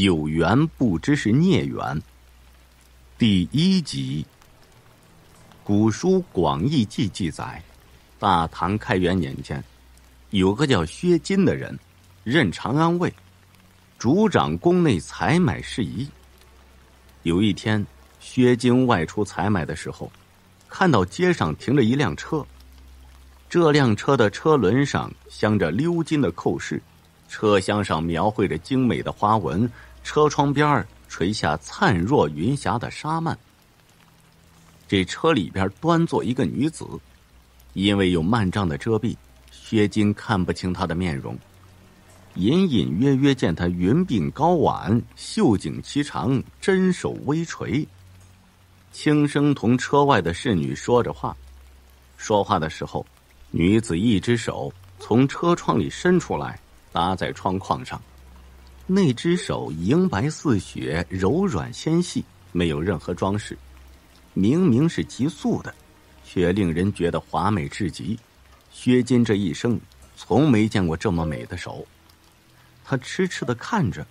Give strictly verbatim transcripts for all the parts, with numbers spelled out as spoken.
有缘不知是孽缘。第一集。古书《广义记》记载，大唐开元年间，有个叫薛金的人，任长安尉，主掌宫内采买事宜。有一天，薛金外出采买的时候，看到街上停着一辆车，这辆车的车轮上镶着鎏金的扣饰，车厢上描绘着精美的花纹，车窗边垂下灿若云霞的纱幔。这车里边端坐一个女子，因为有幔帐的遮蔽，薛金看不清她的面容，隐隐约约见她云鬓高挽，袖颈齐长，针手微垂，轻声同车外的侍女说着话。说话的时候，女子一只手从车窗里伸出来，搭在窗框上，那只手莹白似雪，柔软纤细，没有任何装饰，明明是缇素的，却令人觉得华美至极。薛金这一生从没见过这么美的手，他痴痴地看着，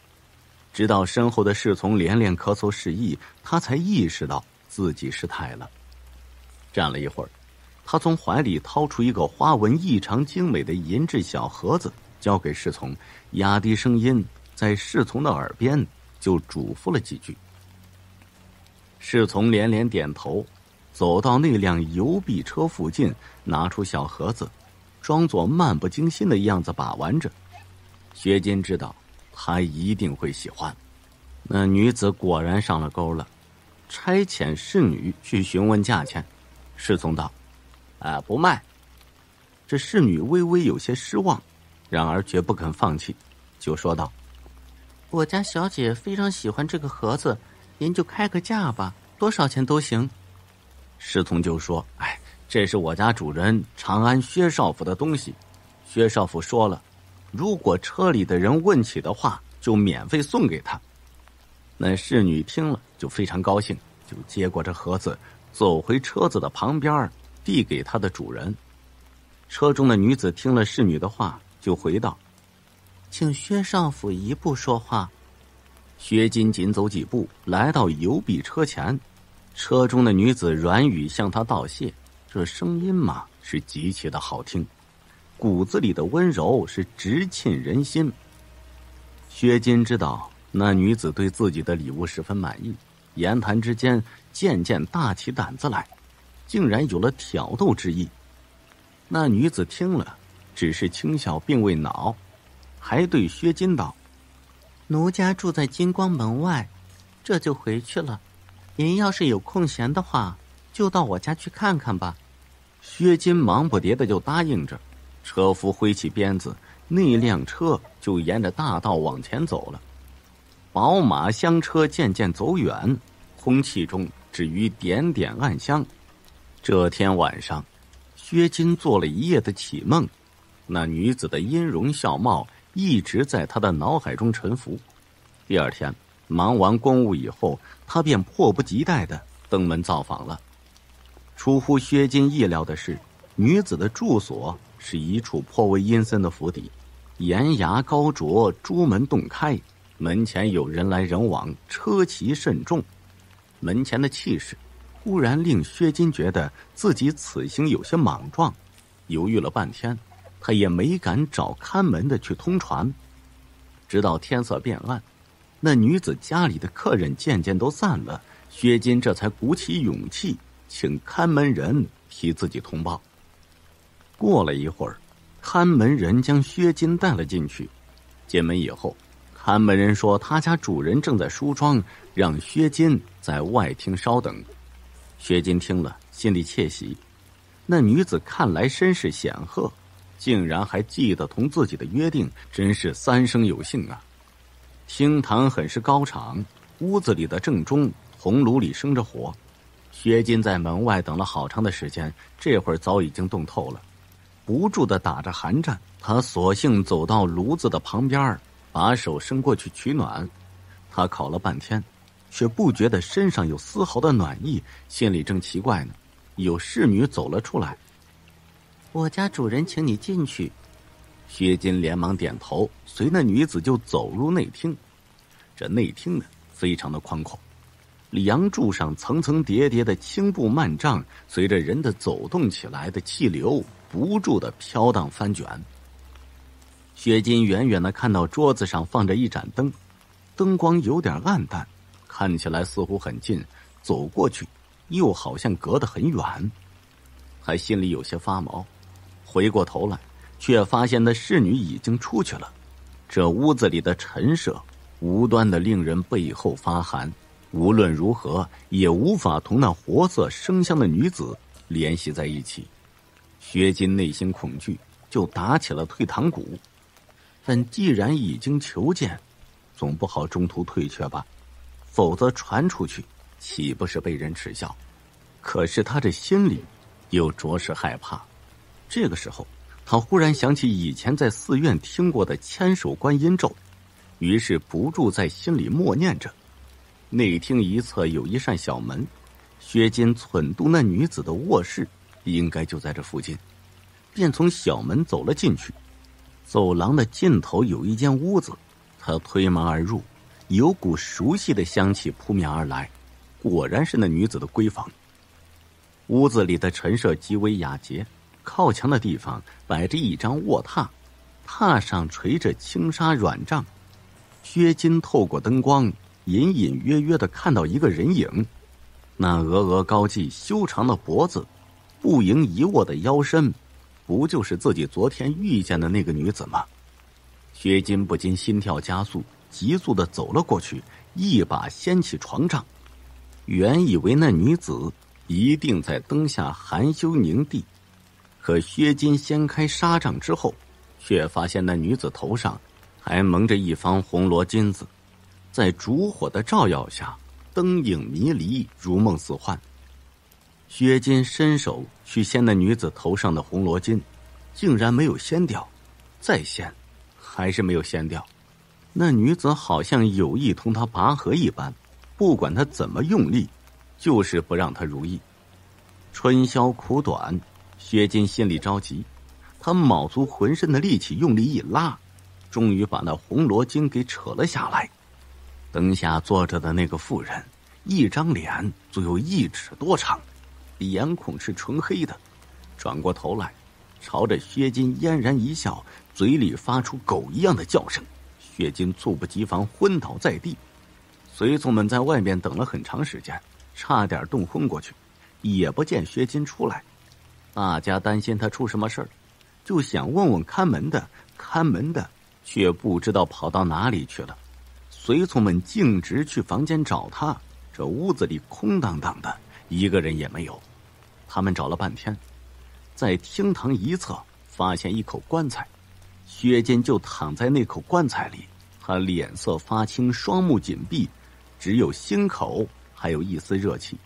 直到身后的侍从连连咳嗽示意，他才意识到自己失态了。站了一会儿，他从怀里掏出一个花纹异常精美的银质小盒子，交给侍从，压低声音，在侍从的耳边就嘱咐了几句。侍从连连点头，走到那辆邮币车附近，拿出小盒子，装作漫不经心的样子把玩着。薛金知道他一定会喜欢。那女子果然上了钩了，差遣侍女去询问价钱。侍从道：啊，不卖。这侍女微微有些失望，然而绝不肯放弃，就说道：我家小姐非常喜欢这个盒子，您就开个价吧，多少钱都行。侍从就说：哎，这是我家主人长安薛少府的东西，薛少府说了，如果车里的人问起的话，就免费送给他。那侍女听了就非常高兴，就接过这盒子，走回车子的旁边，递给他的主人。车中的女子听了侍女的话，就回道：请薛少府一步说话。薛金紧走几步，来到邮币车前，车中的女子软语向他道谢，这声音嘛是极其的好听，骨子里的温柔是直沁人心。薛金知道那女子对自己的礼物十分满意，言谈之间渐渐大起胆子来，竟然有了挑逗之意。那女子听了只是轻笑，并未恼，还对薛金道：奴家住在金光门外，这就回去了，您要是有空闲的话，就到我家去看看吧。薛金忙不迭的就答应着，车夫挥起鞭子，那辆车就沿着大道往前走了。宝马香车渐渐走远，空气中只余点点暗香。这天晚上，薛金做了一夜的绮梦，那女子的音容笑貌一直在她的脑海中沉浮。第二天忙完公务以后，她便迫不及待地登门造访了。出乎薛金意料的是，女子的住所是一处颇为阴森的府邸，檐牙高啄，朱门洞开，门前有人来人往，车骑甚重。门前的气势忽然令薛金觉得自己此行有些莽撞，犹豫了半天，他也没敢找看门的去通传。直到天色变暗，那女子家里的客人渐渐都散了，薛金这才鼓起勇气请看门人替自己通报。过了一会儿，看门人将薛金带了进去。进门以后，看门人说他家主人正在梳妆，让薛金在外厅稍等。薛金听了心里窃喜，那女子看来身世显赫，竟然还记得同自己的约定，真是三生有幸啊。厅堂很是高敞，屋子里的正中红炉里生着火。薛金在门外等了好长的时间，这会儿早已经冻透了，不住地打着寒战。他索性走到炉子的旁边，把手伸过去取暖。他烤了半天，却不觉得身上有丝毫的暖意，心里正奇怪呢，有侍女走了出来。我家主人请你进去。薛金连忙点头，随那女子就走入内厅。这内厅呢非常的宽阔，里阳柱上层层叠叠的青布幔帐，随着人的走动起来的气流不住的飘荡翻卷。薛金远远的看到桌子上放着一盏灯，灯光有点暗淡，看起来似乎很近，走过去又好像隔得很远，还心里有些发毛。回过头来，却发现那侍女已经出去了。这屋子里的陈设无端的令人背后发寒，无论如何也无法同那活色生香的女子联系在一起。薛金内心恐惧，就打起了退堂鼓。但既然已经求见，总不好中途退却吧，否则传出去岂不是被人耻笑？可是他这心里又着实害怕。这个时候他忽然想起以前在寺院听过的千手观音咒，于是不住在心里默念着。内厅一侧有一扇小门，薛金忖度那女子的卧室应该就在这附近，便从小门走了进去。走廊的尽头有一间屋子，他推门而入，有股熟悉的香气扑面而来，果然是那女子的闺房。屋子里的陈设极为雅洁，靠墙的地方摆着一张卧榻，榻上垂着轻纱软帐。薛金透过灯光隐隐约约地看到一个人影，那峨峨高髻、修长的脖子、不盈一握的腰身，不就是自己昨天遇见的那个女子吗？薛金不禁心跳加速，急速地走了过去，一把掀起床帐。原以为那女子一定在灯下含羞凝地，可薛金掀开纱帐之后，却发现那女子头上还蒙着一方红罗巾子，在烛火的照耀下，灯影迷离，如梦似幻。薛金伸手去掀那女子头上的红罗巾，竟然没有掀掉，再掀还是没有掀掉。那女子好像有意同他拔河一般，不管他怎么用力，就是不让他如意。春宵苦短，薛金心里着急，他卯足浑身的力气用力一拉，终于把那红罗巾给扯了下来。灯下坐着的那个妇人，一张脸足有一尺多长，脸孔是纯黑的，转过头来朝着薛金嫣然一笑，嘴里发出狗一样的叫声。薛金猝不及防昏倒在地，随从们在外面等了很长时间，差点冻昏过去，也不见薛金出来。大家担心他出什么事儿，就想问问看门的，看门的却不知道跑到哪里去了。随从们径直去房间找他，这屋子里空荡荡的，一个人也没有。他们找了半天，在厅堂一侧发现一口棺材，薛金就躺在那口棺材里，他脸色发青，双目紧闭，只有心口还有一丝热气。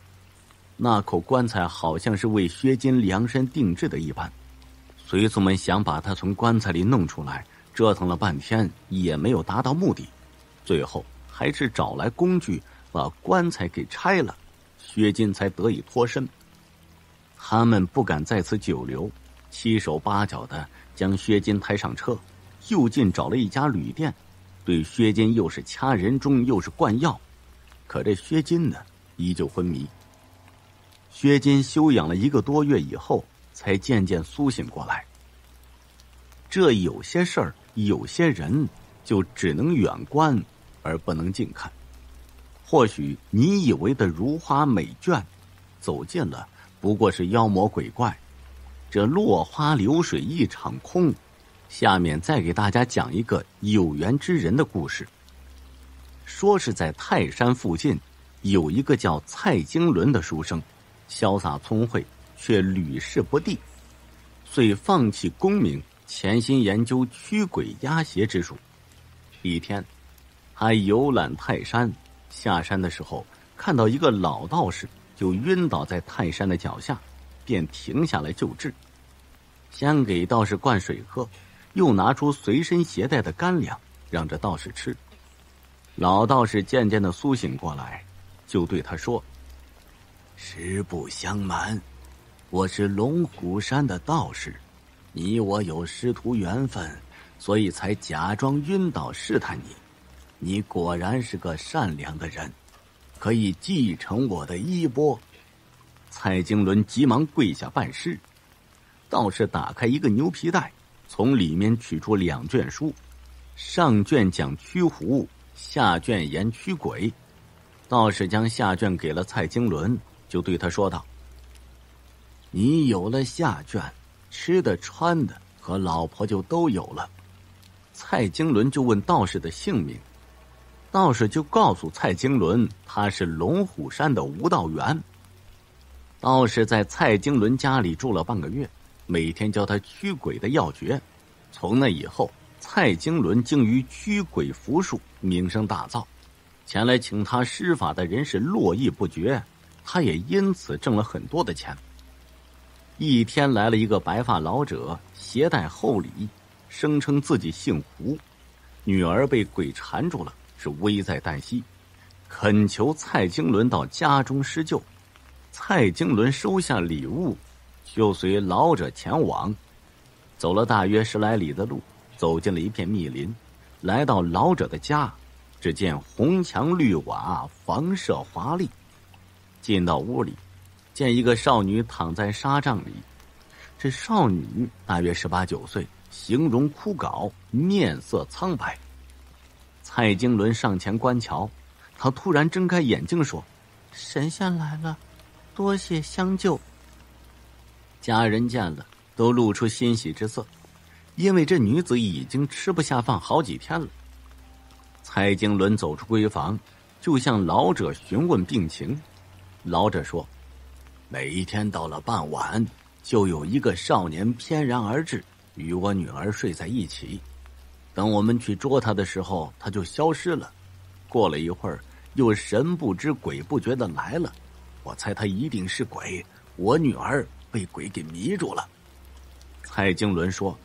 那口棺材好像是为薛金量身定制的一般，随从们想把他从棺材里弄出来，折腾了半天也没有达到目的，最后还是找来工具把棺材给拆了，薛金才得以脱身。他们不敢在此久留，七手八脚的将薛金抬上车，就近找了一家旅店，对薛金又是掐人中又是灌药，可这薛金呢依旧昏迷。薛金休养了一个多月以后，才渐渐苏醒过来。这有些事儿，有些人就只能远观而不能近看。或许你以为的如花美眷，走近了不过是妖魔鬼怪。这落花流水一场空。下面再给大家讲一个有缘之人的故事。说是在泰山附近，有一个叫蔡经纶的书生，潇洒聪慧，却屡试不第，遂放弃功名，潜心研究驱鬼压邪之术。一天他游览泰山，下山的时候看到一个老道士就晕倒在泰山的脚下，便停下来救治，先给道士灌水喝，又拿出随身携带的干粮让这道士吃。老道士渐渐地苏醒过来，就对他说：实不相瞒，我是龙虎山的道士，你我有师徒缘分，所以才假装晕倒试探你。你果然是个善良的人，可以继承我的衣钵。”蔡经纶急忙跪下拜师。道士打开一个牛皮袋，从里面取出两卷书，上卷讲驱狐，下卷言驱鬼。道士将下卷给了蔡经纶，就对他说道：“你有了下卷，吃的穿的和老婆就都有了。”蔡经纶就问道士的姓名，道士就告诉蔡经纶他是龙虎山的吴道元。道士在蔡经纶家里住了半个月，每天教他驱鬼的要诀。从那以后，蔡经纶精于驱鬼符术，名声大噪，前来请他施法的人是络绎不绝，他也因此挣了很多的钱。一天来了一个白发老者，携带厚礼，声称自己姓胡，女儿被鬼缠住了，是危在旦夕，恳求蔡经纶到家中施救。蔡经纶收下礼物，就随老者前往。走了大约十来里的路，走进了一片密林，来到老者的家，只见红墙绿瓦，房舍华丽。进到屋里，见一个少女躺在纱帐里，这少女大约十八九岁，形容枯槁，面色苍白。蔡经纶上前观瞧，他突然睁开眼睛说：“神仙来了，多谢相救。”家人见了，都露出欣喜之色，因为这女子已经吃不下饭好几天了。蔡经纶走出闺房，就向老者询问病情。老者说：“每一天到了傍晚，就有一个少年翩然而至，与我女儿睡在一起。等我们去捉他的时候，他就消失了。过了一会儿，又神不知鬼不觉的来了。我猜他一定是鬼，我女儿被鬼给迷住了。”蔡经纶说：“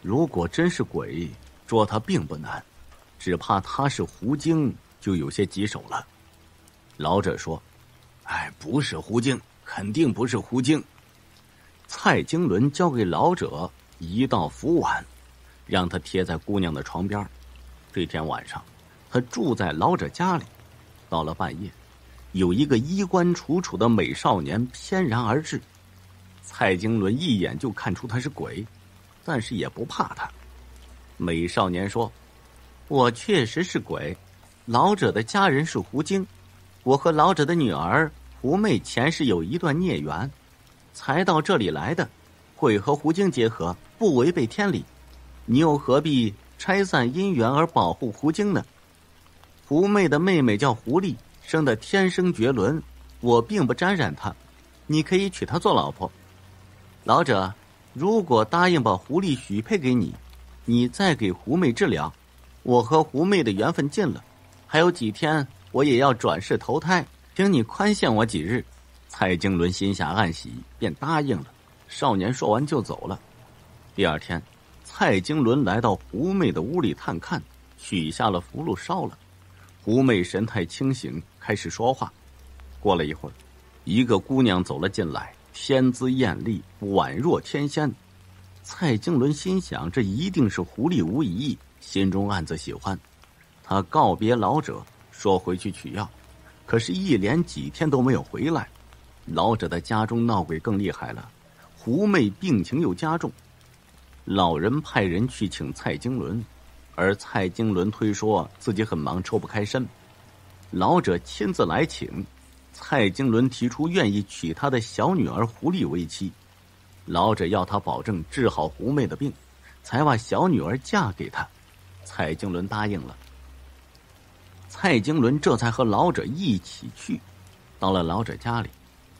如果真是鬼，捉他并不难，只怕他是狐精，就有些棘手了。”老者说：“哎，不是狐精，肯定不是狐精。”蔡经纶交给老者一道符碗，让他贴在姑娘的床边。这天晚上，他住在老者家里。到了半夜，有一个衣冠楚楚的美少年翩然而至。蔡经纶一眼就看出他是鬼，但是也不怕他。美少年说：“我确实是鬼，老者的家人是狐精，我和老者的女儿狐媚前世有一段孽缘，才到这里来的。鬼和狐精结合，不违背天理，你又何必拆散姻缘而保护狐精呢？狐媚的妹妹叫狐狸，生得天生绝伦，我并不沾染她，你可以娶她做老婆。老者如果答应把狐狸许配给你，你再给狐媚治疗，我和狐媚的缘分尽了。还有几天我也要转世投胎，请你宽限我几日。”蔡经纶心下暗喜，便答应了。少年说完就走了。第二天，蔡经纶来到狐媚的屋里探看，取下了符箓烧了。狐媚神态清醒，开始说话。过了一会儿，一个姑娘走了进来，天姿艳丽，宛若天仙。蔡经纶心想，这一定是狐狸无疑，心中暗自喜欢。他告别老者，说回去取药，可是一连几天都没有回来。老者的家中闹鬼更厉害了，狐媚病情又加重。老人派人去请蔡经纶，而蔡经纶推说自己很忙，抽不开身。老者亲自来请，蔡经纶提出愿意娶他的小女儿狐狸为妻。老者要他保证治好狐媚的病，才把小女儿嫁给他。蔡经纶答应了。蔡经纶这才和老者一起去。到了老者家里，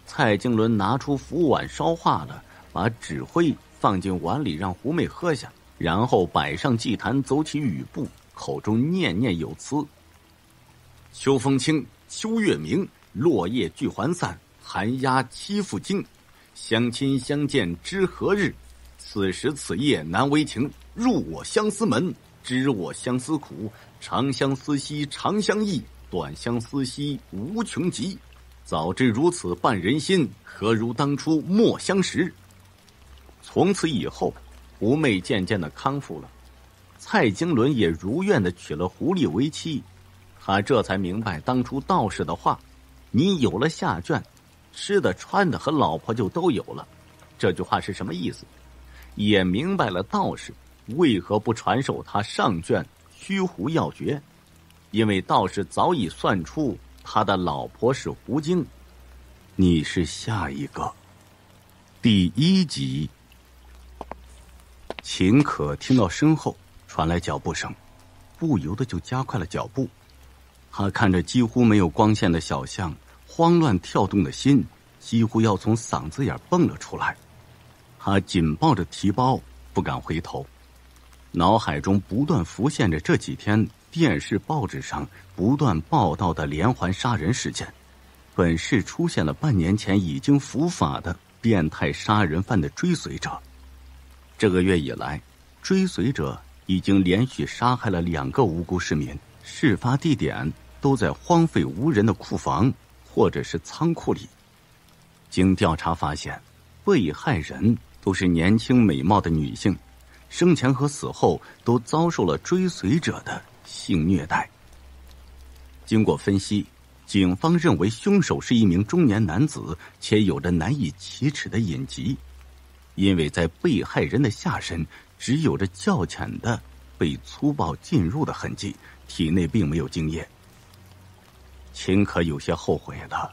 蔡经纶拿出符碗烧化了，把纸灰放进碗里让狐媚喝下，然后摆上祭坛，走起雨步，口中念念有词：“秋风清，秋月明，落叶聚还散，寒鸦栖复惊。相亲相见知何日？此时此夜难为情。入我相思门，知我相思苦。长相思兮长相忆，短相思兮无穷极。早知如此绊人心，何如当初莫相识。”从此以后，狐媚渐渐的康复了。蔡经纶也如愿的娶了狐狸为妻。他这才明白当初道士的话：你有了下眷，吃的穿的和老婆就都有了。这句话是什么意思？也明白了道士为何不传授他上卷虚狐要诀，因为道士早已算出他的老婆是狐精。你是下一个。第一集。秦可听到身后传来脚步声，不由得就加快了脚步。他看着几乎没有光线的小巷，慌乱跳动的心几乎要从嗓子眼蹦了出来。他紧抱着提包，不敢回头，脑海中不断浮现着这几天电视报纸上不断报道的连环杀人事件。本市出现了半年前已经伏法的变态杀人犯的追随者，这个月以来，追随者已经连续杀害了两个无辜市民，事发地点都在荒废无人的库房或者是仓库里。经调查发现，被害人都是年轻美貌的女性，生前和死后都遭受了追随者的性虐待。经过分析，警方认为凶手是一名中年男子，且有着难以启齿的隐疾，因为在被害人的下身只有着较浅的被粗暴进入的痕迹，体内并没有精液。秦可有些后悔了，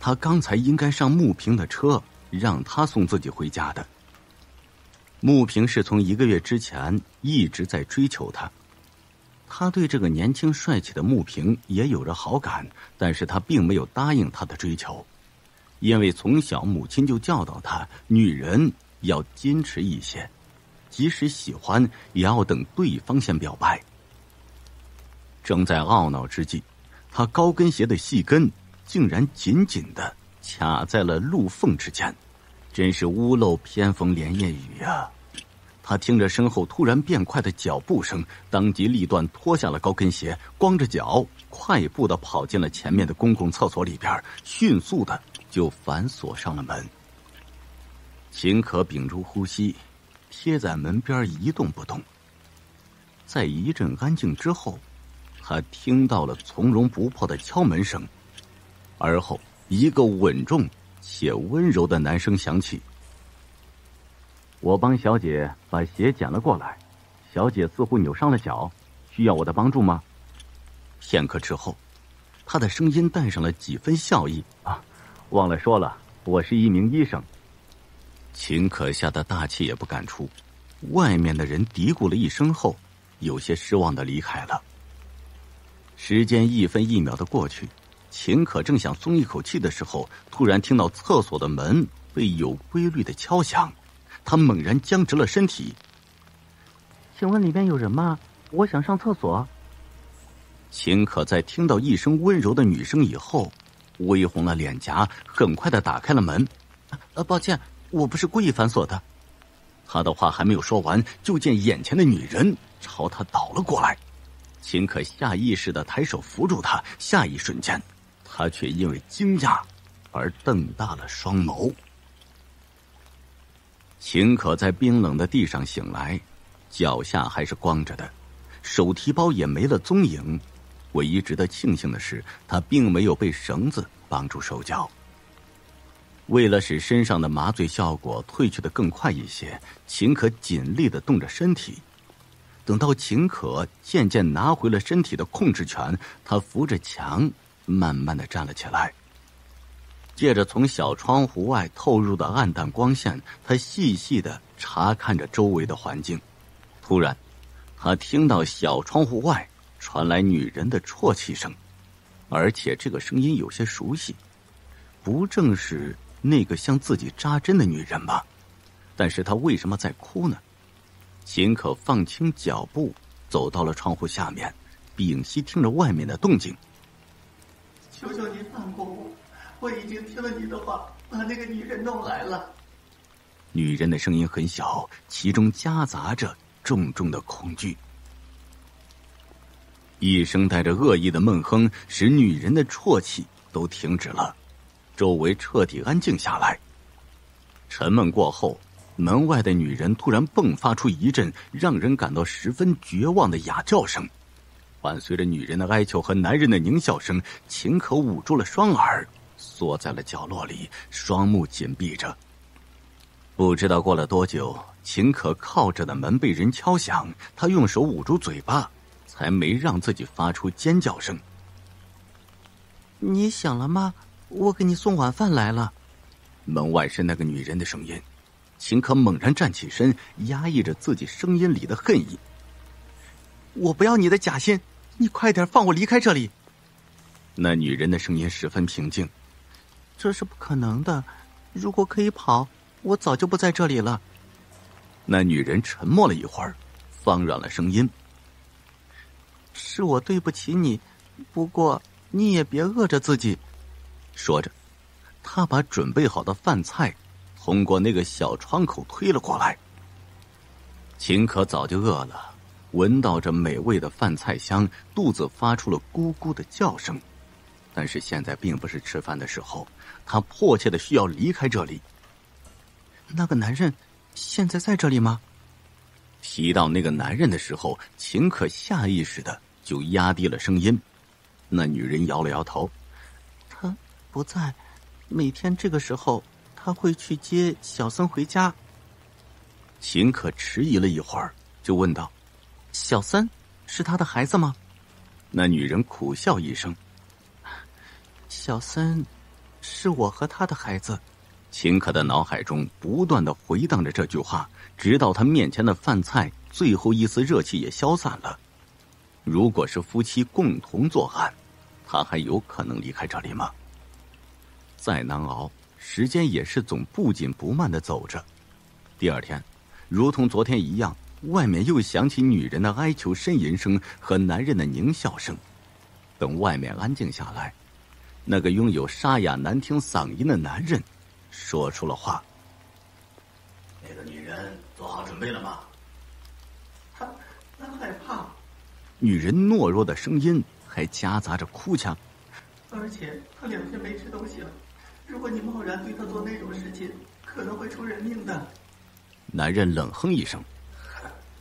他刚才应该上穆平的车，让他送自己回家的。穆平是从一个月之前一直在追求他，他对这个年轻帅气的穆平也有着好感，但是他并没有答应他的追求，因为从小母亲就教导他，女人要矜持一些，即使喜欢也要等对方先表白。正在懊恼之际，他高跟鞋的细跟竟然紧紧地卡在了路缝之间，真是屋漏偏逢连夜雨啊！他听着身后突然变快的脚步声，当即立断脱下了高跟鞋，光着脚快步地跑进了前面的公共厕所里边，迅速地就反锁上了门。秦可屏住呼吸，贴在门边一动不动。在一阵安静之后，他听到了从容不迫的敲门声，而后一个稳重且温柔的男声响起：我帮小姐把鞋捡了过来，小姐似乎扭伤了脚，需要我的帮助吗？片刻之后，他的声音带上了几分笑意：啊，忘了说了，我是一名医生。秦可吓得大气也不敢出，外面的人嘀咕了一声后，有些失望地离开了。时间一分一秒的过去，秦可正想松一口气的时候，突然听到厕所的门被有规律的敲响，他猛然僵直了身体。请问里面有人吗？我想上厕所。秦可在听到一声温柔的女声以后，微红了脸颊，很快的打开了门。啊，抱歉，我不是故意反锁的。他的话还没有说完，就见眼前的女人朝他倒了过来。秦可下意识的抬手扶住她，下一瞬间，他却因为惊讶而瞪大了双眸。秦可在冰冷的地上醒来，脚下还是光着的，手提包也没了踪影。唯一值得庆幸的是，他并没有被绳子绑住手脚。为了使身上的麻醉效果褪去的更快一些，秦可尽力的动着身体。等到秦可渐渐拿回了身体的控制权，他扶着墙慢慢地站了起来。借着从小窗户外透入的暗淡光线，他细细地查看着周围的环境。突然，他听到小窗户外传来女人的啜泣声，而且这个声音有些熟悉，不正是那个向自己扎针的女人吗？但是她为什么在哭呢？秦可放轻脚步，走到了窗户下面，屏息听着外面的动静。求求您放过我，我已经听了你的话，把那个女人弄来了。女人的声音很小，其中夹杂着重重的恐惧。一声带着恶意的闷哼，使女人的啜泣都停止了，周围彻底安静下来。沉闷过后，门外的女人突然迸发出一阵让人感到十分绝望的哑叫声，伴随着女人的哀求和男人的狞笑声，秦可捂住了双耳，缩在了角落里，双目紧闭着。不知道过了多久，秦可靠着的门被人敲响，他用手捂住嘴巴，才没让自己发出尖叫声。你醒了吗？我给你送晚饭来了。门外是那个女人的声音。秦可猛然站起身，压抑着自己声音里的恨意。我不要你的假心，你快点放我离开这里。那女人的声音十分平静。这是不可能的，如果可以跑，我早就不在这里了。那女人沉默了一会儿，放软了声音。是我对不起你，不过你也别饿着自己。说着，她把准备好的饭菜通过那个小窗口推了过来。秦可早就饿了，闻到这美味的饭菜香，肚子发出了咕咕的叫声。但是现在并不是吃饭的时候，他迫切的需要离开这里。那个男人现在在这里吗？提到那个男人的时候，秦可下意识的就压低了声音。那女人摇了摇头，他不在，每天这个时候他会去接小森回家。秦可迟疑了一会儿，就问道，小森是他的孩子吗？那女人苦笑一声，小森是我和他的孩子。秦可的脑海中不断的回荡着这句话，直到他面前的饭菜最后一丝热气也消散了。如果是夫妻共同作案，他还有可能离开这里吗？再难熬，时间也是总不紧不慢的走着。第二天，如同昨天一样，外面又响起女人的哀求呻吟声和男人的狞笑声。等外面安静下来，那个拥有沙哑难听嗓音的男人说出了话。那个女人做好准备了吗？她她害怕。女人懦弱的声音还夹杂着哭腔。而且她两天没吃东西了，如果你贸然对她做那种事情，可能会出人命的。男人冷哼一声。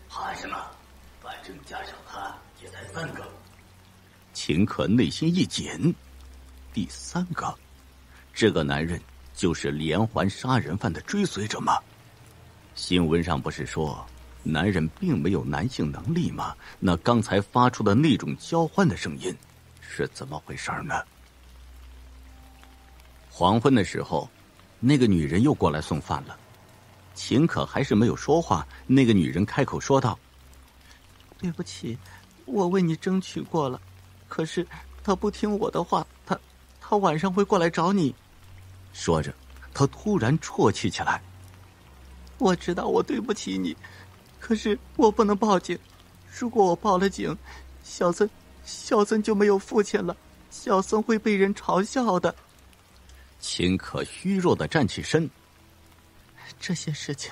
怕什么？反正加上他也才三个。秦可内心一紧，第三个，这个男人就是连环杀人犯的追随者吗？新闻上不是说男人并没有男性能力吗？那刚才发出的那种交换的声音是怎么回事呢？黄昏的时候，那个女人又过来送饭了。秦可还是没有说话，那个女人开口说道：“对不起，我为你争取过了，可是他不听我的话，他他晚上会过来找你。”说着，他突然啜泣起来。我知道我对不起你，可是我不能报警。如果我报了警，小森小森就没有父亲了，小森会被人嘲笑的。秦可虚弱的站起身。这些事情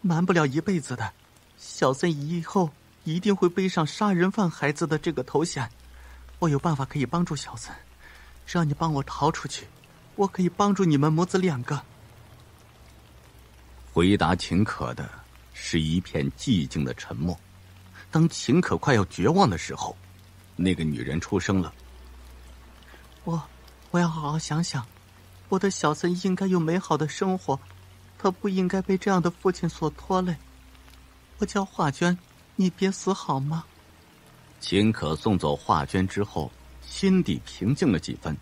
瞒不了一辈子的，小森以后一定会背上杀人犯孩子的这个头衔。我有办法可以帮助小森，只要你帮我逃出去，我可以帮助你们母子两个。回答秦可的是一片寂静的沉默。当秦可快要绝望的时候，那个女人出声了。我我要好好想想，我的小森应该有美好的生活，他不应该被这样的父亲所拖累。我叫华娟，你别死好吗？秦可送走华娟之后，心底平静了几分。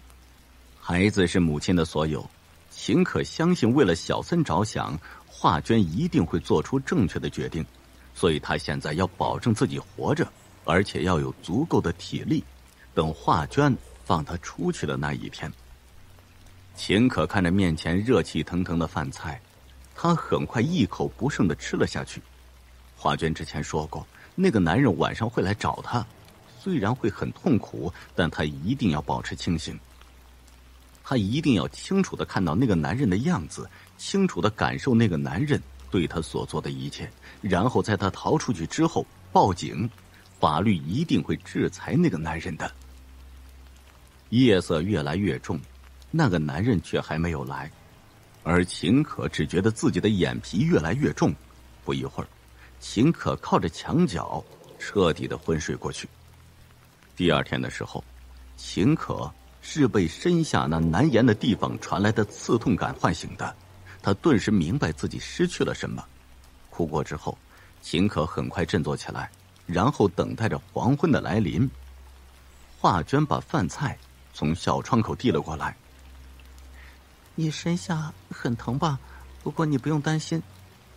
孩子是母亲的所有，秦可相信为了小森着想，华娟一定会做出正确的决定，所以他现在要保证自己活着，而且要有足够的体力，等华娟放他出去的那一天。秦可看着面前热气腾腾的饭菜，他很快一口不剩的吃了下去。华娟之前说过，那个男人晚上会来找他，虽然会很痛苦，但他一定要保持清醒。他一定要清楚的看到那个男人的样子，清楚的感受那个男人对他所做的一切，然后在他逃出去之后报警，法律一定会制裁那个男人的。夜色越来越重，那个男人却还没有来。而秦可只觉得自己的眼皮越来越重，不一会儿，秦可靠着墙角彻底的昏睡过去。第二天的时候，秦可是被身下那难言的地方传来的刺痛感唤醒的，他顿时明白自己失去了什么。哭过之后，秦可很快振作起来，然后等待着黄昏的来临。华娟把饭菜从小窗口递了过来。你身下很疼吧？不过你不用担心，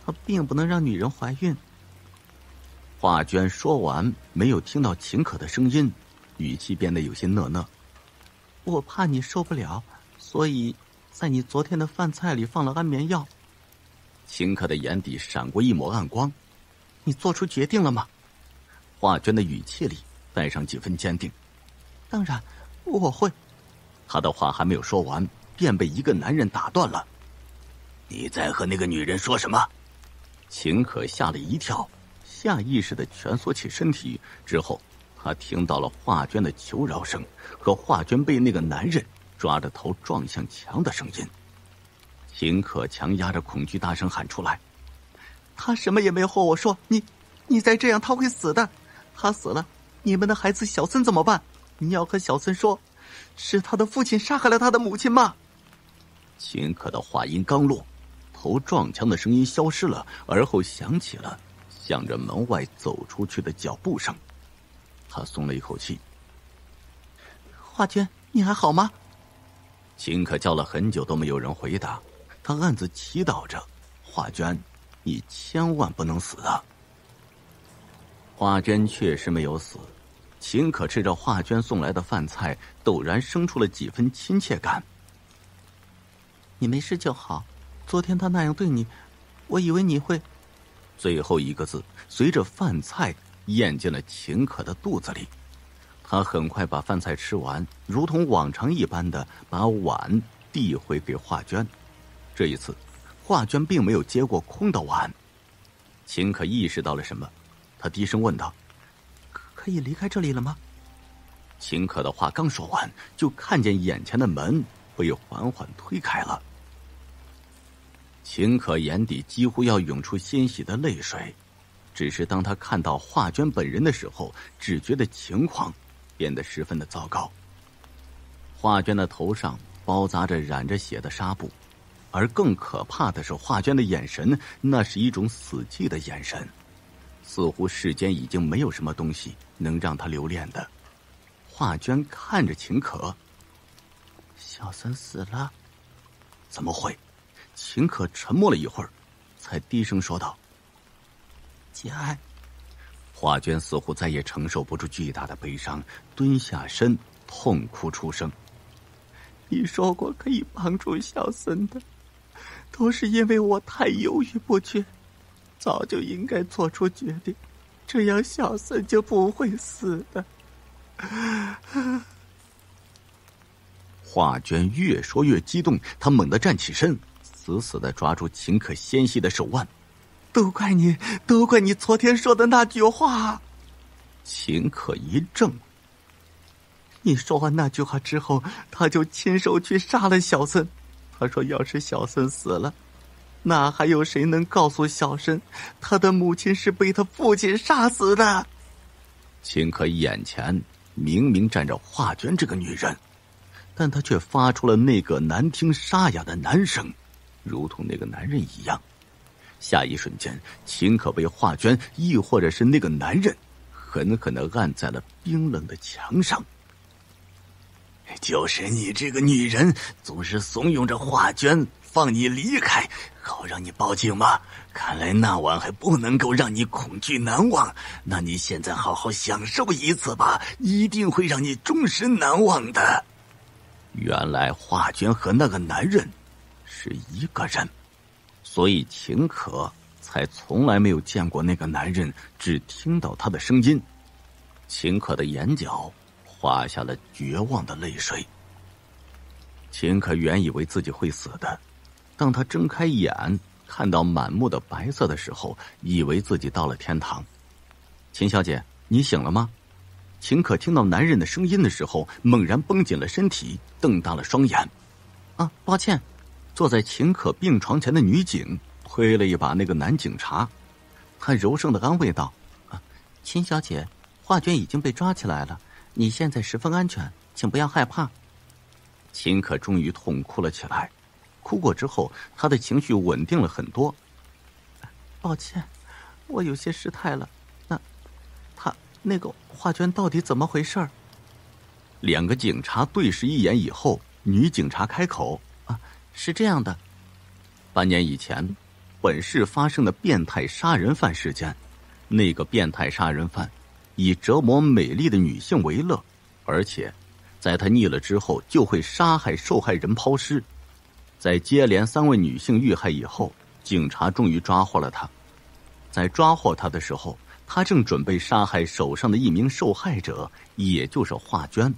它并不能让女人怀孕。华娟说完，没有听到秦可的声音，语气变得有些讷讷。我怕你受不了，所以在你昨天的饭菜里放了安眠药。秦可的眼底闪过一抹暗光。你做出决定了吗？华娟的语气里带上几分坚定。当然，我会。她的话还没有说完，便被一个男人打断了。你在和那个女人说什么？秦可吓了一跳，下意识的蜷缩起身体，之后他听到了华娟的求饶声和华娟被那个男人抓着头撞向墙的声音。秦可强压着恐惧大声喊出来，他什么也没有和我说，你你再这样他会死的，他死了你们的孩子小森怎么办？你要和小森说是他的父亲杀害了他的母亲吗？秦可的话音刚落，头撞墙的声音消失了，而后响起了向着门外走出去的脚步声。他松了一口气。华娟，你还好吗？秦可叫了很久都没有人回答，他暗自祈祷着，华娟，你千万不能死啊！华娟确实没有死，秦可吃着华娟送来的饭菜，陡然生出了几分亲切感。你没事就好，昨天他那样对你，我以为你会……最后一个字随着饭菜咽进了秦可的肚子里，他很快把饭菜吃完，如同往常一般的把碗递回给华娟。这一次，华娟并没有接过空的碗。秦可意识到了什么，他低声问道：“可以离开这里了吗？”秦可的话刚说完，就看见眼前的门被缓缓推开了。秦可眼底几乎要涌出欣喜的泪水，只是当他看到华娟本人的时候，只觉得情况变得十分的糟糕。华娟的头上包扎着染着血的纱布，而更可怕的是华娟的眼神，那是一种死寂的眼神，似乎世间已经没有什么东西能让她留恋的。华娟看着秦可，小三死了？怎么会？秦可沉默了一会儿，才低声说道：“节哀。”华娟似乎再也承受不住巨大的悲伤，蹲下身痛哭出声。你说过可以帮助小森的，都是因为我太犹豫不决，早就应该做出决定，这样小森就不会死的。华娟越说越激动，她猛地站起身，死死地抓住秦可纤细的手腕。都怪你，都怪你昨天说的那句话。秦可一怔。你说完那句话之后，他就亲手去杀了小森。他说要是小森死了，那还有谁能告诉小森，他的母亲是被他父亲杀死的？秦可眼前明明站着华娟这个女人，但他却发出了那个难听沙哑的男声，如同那个男人一样。下一瞬间，秦可被华娟亦或者是那个男人狠狠地按在了冰冷的墙上。就是你这个女人，总是怂恿着华娟放你离开，好让你报警吗？看来那晚还不能够让你恐惧难忘，那你现在好好享受一次吧，一定会让你终身难忘的。原来华娟和那个男人是一个人，所以秦可才从来没有见过那个男人，只听到他的声音。秦可的眼角滑下了绝望的泪水。秦可原以为自己会死的，当他睁开眼看到满目的白色的时候，以为自己到了天堂。秦小姐，你醒了吗？秦可听到男人的声音的时候，猛然绷紧了身体，瞪大了双眼。啊，抱歉。坐在秦可病床前的女警推了一把那个男警察，她柔声的安慰道：“啊，秦小姐，华娟已经被抓起来了，你现在十分安全，请不要害怕。”秦可终于痛哭了起来，哭过之后，她的情绪稳定了很多。“抱歉，我有些失态了。那，她那个华娟到底怎么回事？”两个警察对视一眼以后，女警察开口：“啊，是这样的，半年以前，本市发生的变态杀人犯事件，那个变态杀人犯以折磨美丽的女性为乐，而且在他腻了之后就会杀害受害人抛尸。在接连三位女性遇害以后，警察终于抓获了他。在抓获他的时候，他正准备杀害手上的一名受害者，也就是华娟。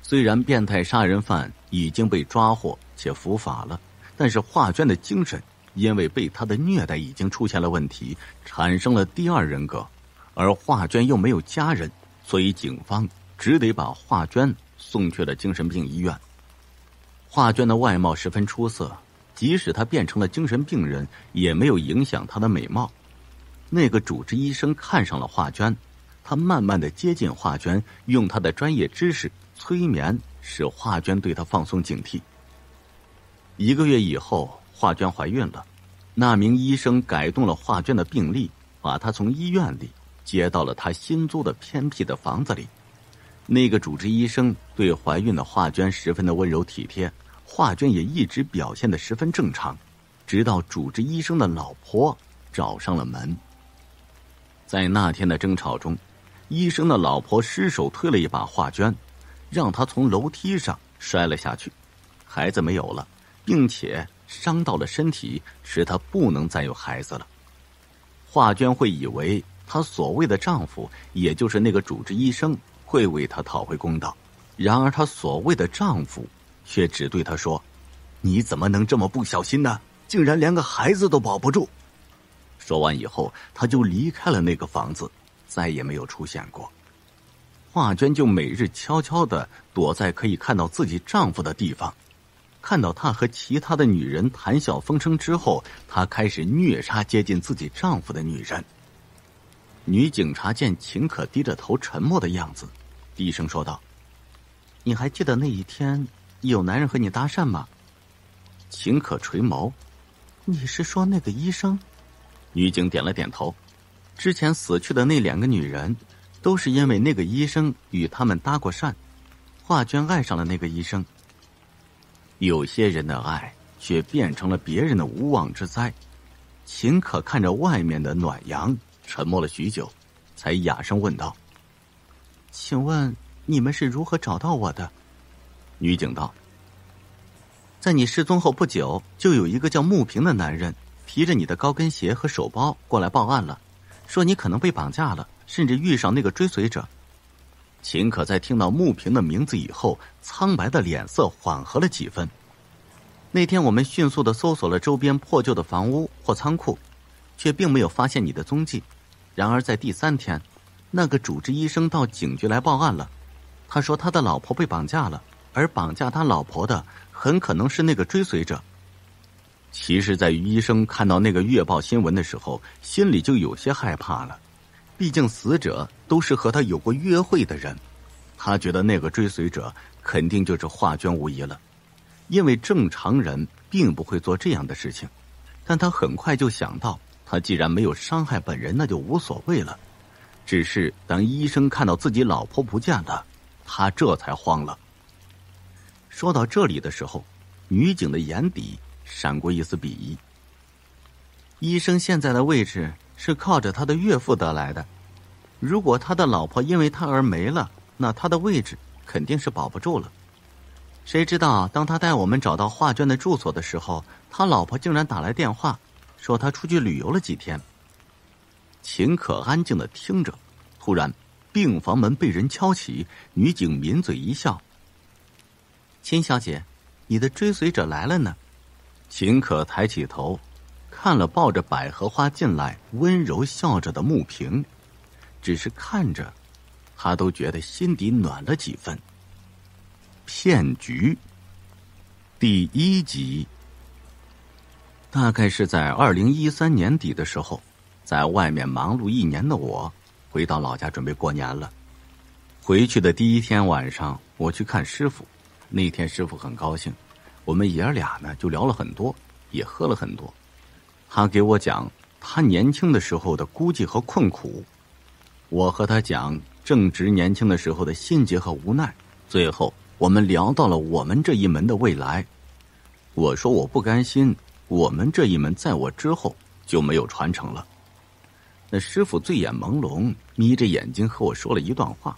虽然变态杀人犯已经被抓获且伏法了，但是华娟的精神因为被他的虐待已经出现了问题，产生了第二人格，而华娟又没有家人，所以警方只得把华娟送去了精神病医院。华娟的外貌十分出色，即使她变成了精神病人，也没有影响她的美貌。那个主治医生看上了华娟，他慢慢的接近华娟，用他的专业知识催眠，使华娟对他放松警惕。一个月以后，华娟怀孕了，那名医生改动了华娟的病历，把她从医院里接到了她新租的偏僻的房子里。那个主治医生对怀孕的华娟十分的温柔体贴，华娟也一直表现得十分正常，直到主治医生的老婆找上了门。在那天的争吵中，医生的老婆失手推了一把华娟，让她从楼梯上摔了下去，孩子没有了，并且伤到了身体，使她不能再有孩子了。华娟会以为她所谓的丈夫，也就是那个主治医生，会为她讨回公道，然而她所谓的丈夫却只对她说：“你怎么能这么不小心呢？竟然连个孩子都保不住。”说完以后，他就离开了那个房子，再也没有出现过。华娟就每日悄悄地躲在可以看到自己丈夫的地方，看到他和其他的女人谈笑风生之后，她开始虐杀接近自己丈夫的女人。女警察见秦可低着头沉默的样子，低声说道：“你还记得那一天有男人和你搭讪吗？”秦可垂眸：“你是说那个医生？”女警点了点头：“之前死去的那两个女人，都是因为那个医生与他们搭过讪。华娟爱上了那个医生。有些人的爱，却变成了别人的无妄之灾。”秦可看着外面的暖阳，沉默了许久，才哑声问道：“请问你们是如何找到我的？”女警道：“在你失踪后不久，就有一个叫穆平的男人，提着你的高跟鞋和手包过来报案了，说你可能被绑架了，甚至遇上那个追随者。”秦可在听到穆平的名字以后，苍白的脸色缓和了几分。“那天我们迅速地搜索了周边破旧的房屋或仓库，却并没有发现你的踪迹。然而在第三天，那个主治医生到警局来报案了，他说他的老婆被绑架了，而绑架他老婆的很可能是那个追随者。”其实在于医生看到那个月报新闻的时候，心里就有些害怕了，毕竟死者都是和他有过约会的人，他觉得那个追随者肯定就是华娟无疑了，因为正常人并不会做这样的事情。但他很快就想到，他既然没有伤害本人，那就无所谓了。只是当医生看到自己老婆不见了，他这才慌了。说到这里的时候，女警的眼底闪过一丝鄙夷。“医生现在的位置是靠着他的岳父得来的，如果他的老婆因为他而没了，那他的位置肯定是保不住了。谁知道当他带我们找到华娟的住所的时候，他老婆竟然打来电话，说他出去旅游了几天。”秦可安静的听着，突然病房门被人敲起，女警抿嘴一笑：“秦小姐，你的追随者来了呢。”秦可抬起头，看了抱着百合花进来、温柔笑着的穆平，只是看着，他都觉得心底暖了几分。骗局。第一集。大概是在二零一三年底的时候，在外面忙碌一年的我，回到老家准备过年了。回去的第一天晚上，我去看师傅。那天师傅很高兴，我们爷俩呢就聊了很多，也喝了很多。他给我讲他年轻的时候的孤寂和困苦，我和他讲正值年轻的时候的心结和无奈。最后我们聊到了我们这一门的未来。我说我不甘心我们这一门在我之后就没有传承了。那师傅醉眼朦胧，眯着眼睛和我说了一段话。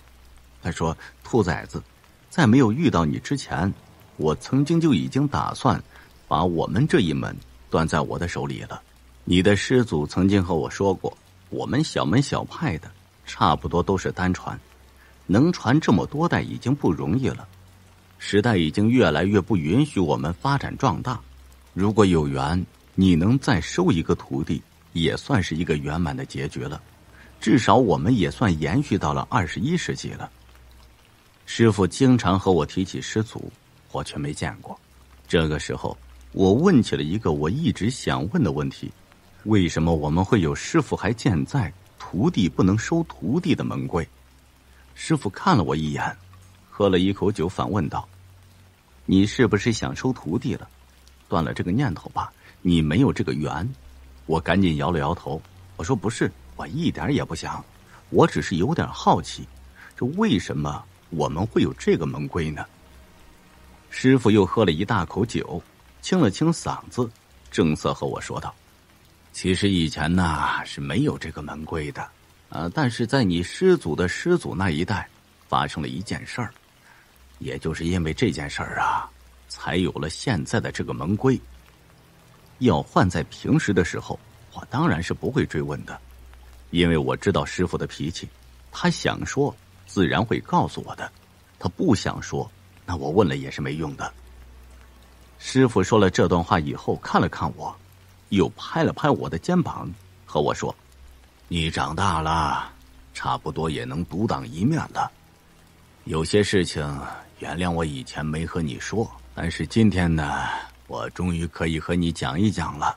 他说，兔崽子，在没有遇到你之前，我曾经就已经打算把我们这一门断在我的手里了。你的师祖曾经和我说过，我们小门小派的差不多都是单传，能传这么多代已经不容易了，时代已经越来越不允许我们发展壮大。如果有缘，你能再收一个徒弟，也算是一个圆满的结局了，至少我们也算延续到了二十一世纪了。师父经常和我提起师祖，我却没见过。这个时候，我问起了一个我一直想问的问题：为什么我们会有师父还健在，徒弟不能收徒弟的门规？师父看了我一眼，喝了一口酒，反问道：你是不是想收徒弟了？断了这个念头吧，你没有这个缘。我赶紧摇了摇头，我说不是，我一点也不想，我只是有点好奇，这为什么我们会有这个门规呢？师父又喝了一大口酒，清了清嗓子，正色和我说道：其实以前呢是没有这个门规的，呃，但是在你师祖的师祖那一代发生了一件事儿，也就是因为这件事儿啊，才有了现在的这个门规。要换在平时的时候，我当然是不会追问的，因为我知道师傅的脾气，他想说自然会告诉我的，他不想说，那我问了也是没用的。师傅说了这段话以后，看了看我，又拍了拍我的肩膀，和我说：你长大了，差不多也能独当一面了。有些事情原谅我以前没和你说，但是今天呢，我终于可以和你讲一讲了。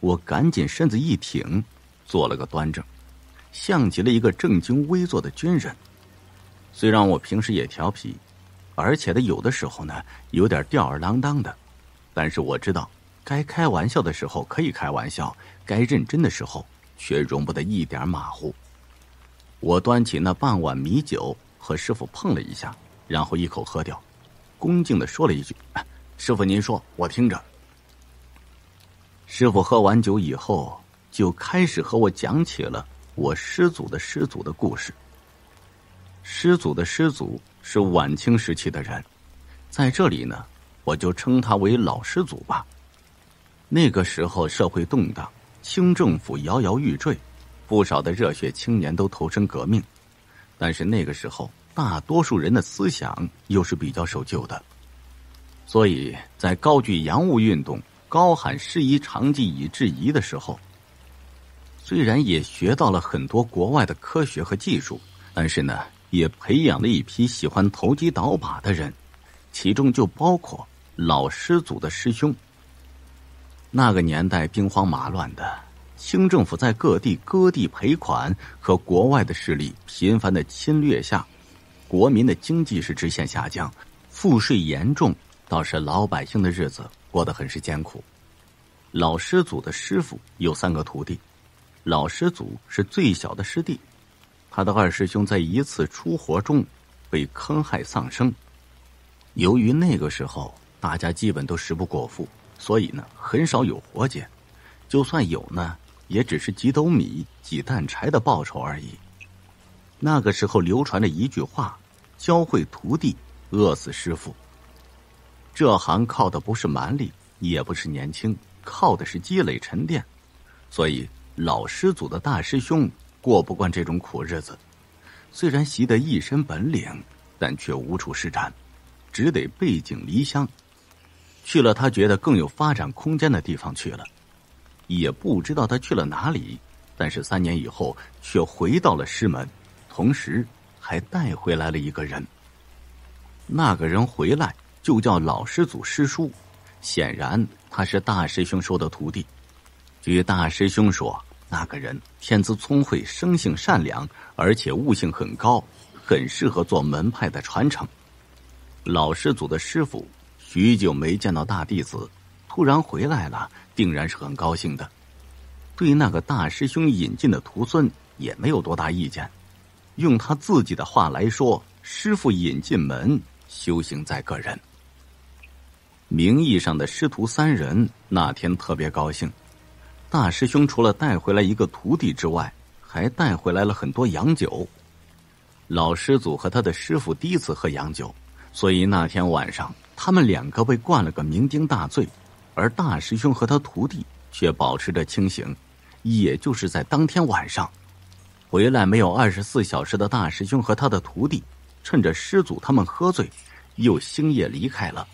我赶紧身子一挺，做了个端正，像极了一个正襟危坐的军人。虽然我平时也调皮，而且的有的时候呢有点吊儿郎当的，但是我知道该开玩笑的时候可以开玩笑，该认真的时候却容不得一点马虎。我端起那半碗米酒和师傅碰了一下，然后一口喝掉，恭敬地说了一句：师傅您说，我听着。师傅喝完酒以后，就开始和我讲起了我师祖的师祖的故事。师祖的师祖是晚清时期的人，在这里呢，我就称他为老师祖吧。那个时候社会动荡，清政府摇摇欲坠，不少的热血青年都投身革命，但是那个时候大多数人的思想又是比较守旧的，所以在高举洋务运动，高喊师夷长技以制夷的时候，虽然也学到了很多国外的科学和技术，但是呢也培养了一批喜欢投机倒把的人，其中就包括老师祖的师兄。那个年代兵荒马乱的，清政府在各地割地赔款和国外的势力频繁的侵略下，国民的经济是直线下降，赋税严重，倒是老百姓的日子过得很是艰苦。老师祖的师傅有三个徒弟，老师祖是最小的师弟，他的二师兄在一次出活中被坑害丧生。由于那个时候大家基本都食不果腹，所以呢很少有活节，就算有呢也只是几斗米几担柴的报酬而已。那个时候流传着一句话：教会徒弟，饿死师傅。这行靠的不是蛮力，也不是年轻，靠的是积累沉淀，所以老师祖的大师兄过不惯这种苦日子，虽然习得一身本领，但却无处施展，只得背井离乡，去了他觉得更有发展空间的地方去了。也不知道他去了哪里，但是三年以后却回到了师门，同时还带回来了一个人。那个人回来就叫老师祖师叔，显然他是大师兄收的徒弟。据大师兄说，那个人天资聪慧，生性善良，而且悟性很高，很适合做门派的传承。老师祖的师傅许久没见到大弟子，突然回来了，定然是很高兴的。对那个大师兄引进的徒孙也没有多大意见。用他自己的话来说，师傅引进门，修行在个人。名义上的师徒三人那天特别高兴。大师兄除了带回来一个徒弟之外，还带回来了很多洋酒。老师祖和他的师傅第一次喝洋酒，所以那天晚上他们两个被灌了个酩酊大醉，而大师兄和他徒弟却保持着清醒。也就是在当天晚上回来没有二十四小时的大师兄和他的徒弟，趁着师祖他们喝醉，又星夜离开了。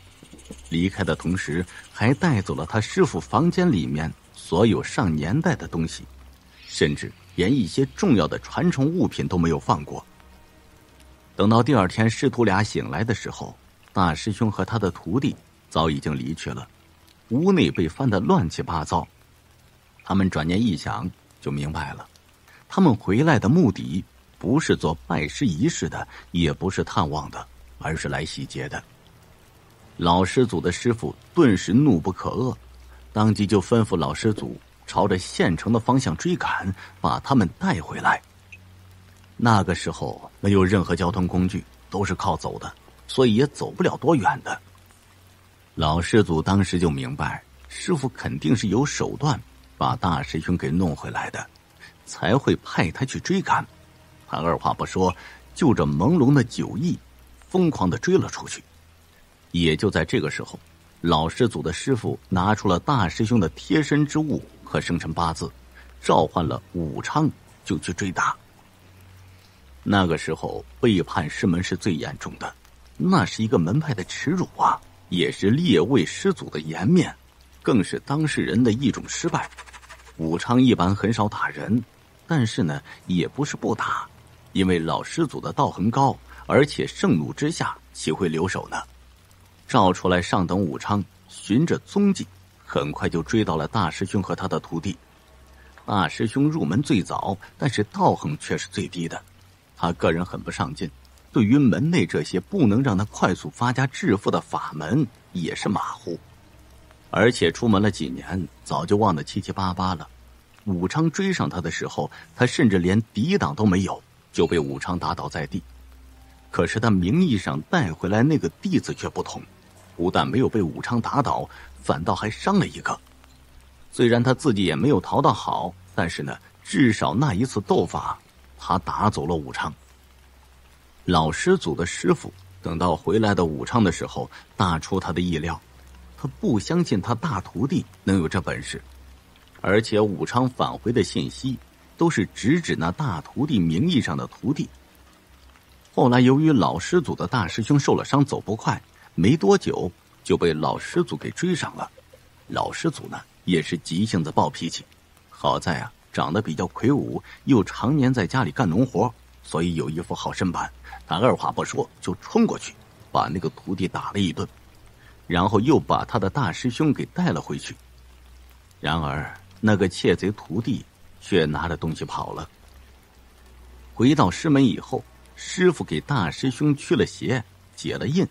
离开的同时还带走了他师傅房间里面所有上年代的东西，甚至连一些重要的传承物品都没有放过。等到第二天师徒俩醒来的时候，大师兄和他的徒弟早已经离去了，屋内被翻得乱七八糟。他们转念一想就明白了，他们回来的目的不是做拜师仪式的，也不是探望的，而是来洗劫的。老师祖的师傅顿时怒不可遏，当即就吩咐老师祖朝着县城的方向追赶，把他们带回来。那个时候没有任何交通工具，都是靠走的，所以也走不了多远的。老师祖当时就明白，师傅肯定是有手段把大师兄给弄回来的，才会派他去追赶。他二话不说，就着朦胧的酒意，疯狂地追了出去。也就在这个时候，老师祖的师傅拿出了大师兄的贴身之物和生辰八字，召唤了武昌就去追打。那个时候背叛师门是最严重的，那是一个门派的耻辱啊，也是列位师祖的颜面，更是当事人的一种失败。武昌一般很少打人，但是呢也不是不打，因为老师祖的道很高，而且盛怒之下岂会留手呢？召出来上等武昌，循着踪迹，很快就追到了大师兄和他的徒弟。大师兄入门最早，但是道行却是最低的。他个人很不上进，对于门内这些不能让他快速发家致富的法门也是马虎，而且出门了几年，早就忘得七七八八了。武昌追上他的时候，他甚至连抵挡都没有，就被武昌打倒在地。可是他名义上带回来那个弟子却不同，不但没有被武昌打倒，反倒还伤了一个。虽然他自己也没有逃得好，但是呢，至少那一次斗法，他打走了武昌。老师祖的师傅等到回来的武昌的时候，大出他的意料，他不相信他大徒弟能有这本事。而且武昌返回的信息都是直指那大徒弟名义上的徒弟。后来由于老师祖的大师兄受了伤走不快，没多久就被老师祖给追上了。老师祖呢也是急性子暴脾气，好在啊长得比较魁梧，又常年在家里干农活，所以有一副好身板。他二话不说就冲过去，把那个徒弟打了一顿，然后又把他的大师兄给带了回去。然而那个窃贼徒弟却拿着东西跑了。回到师门以后，师傅给大师兄驱了邪，解了印，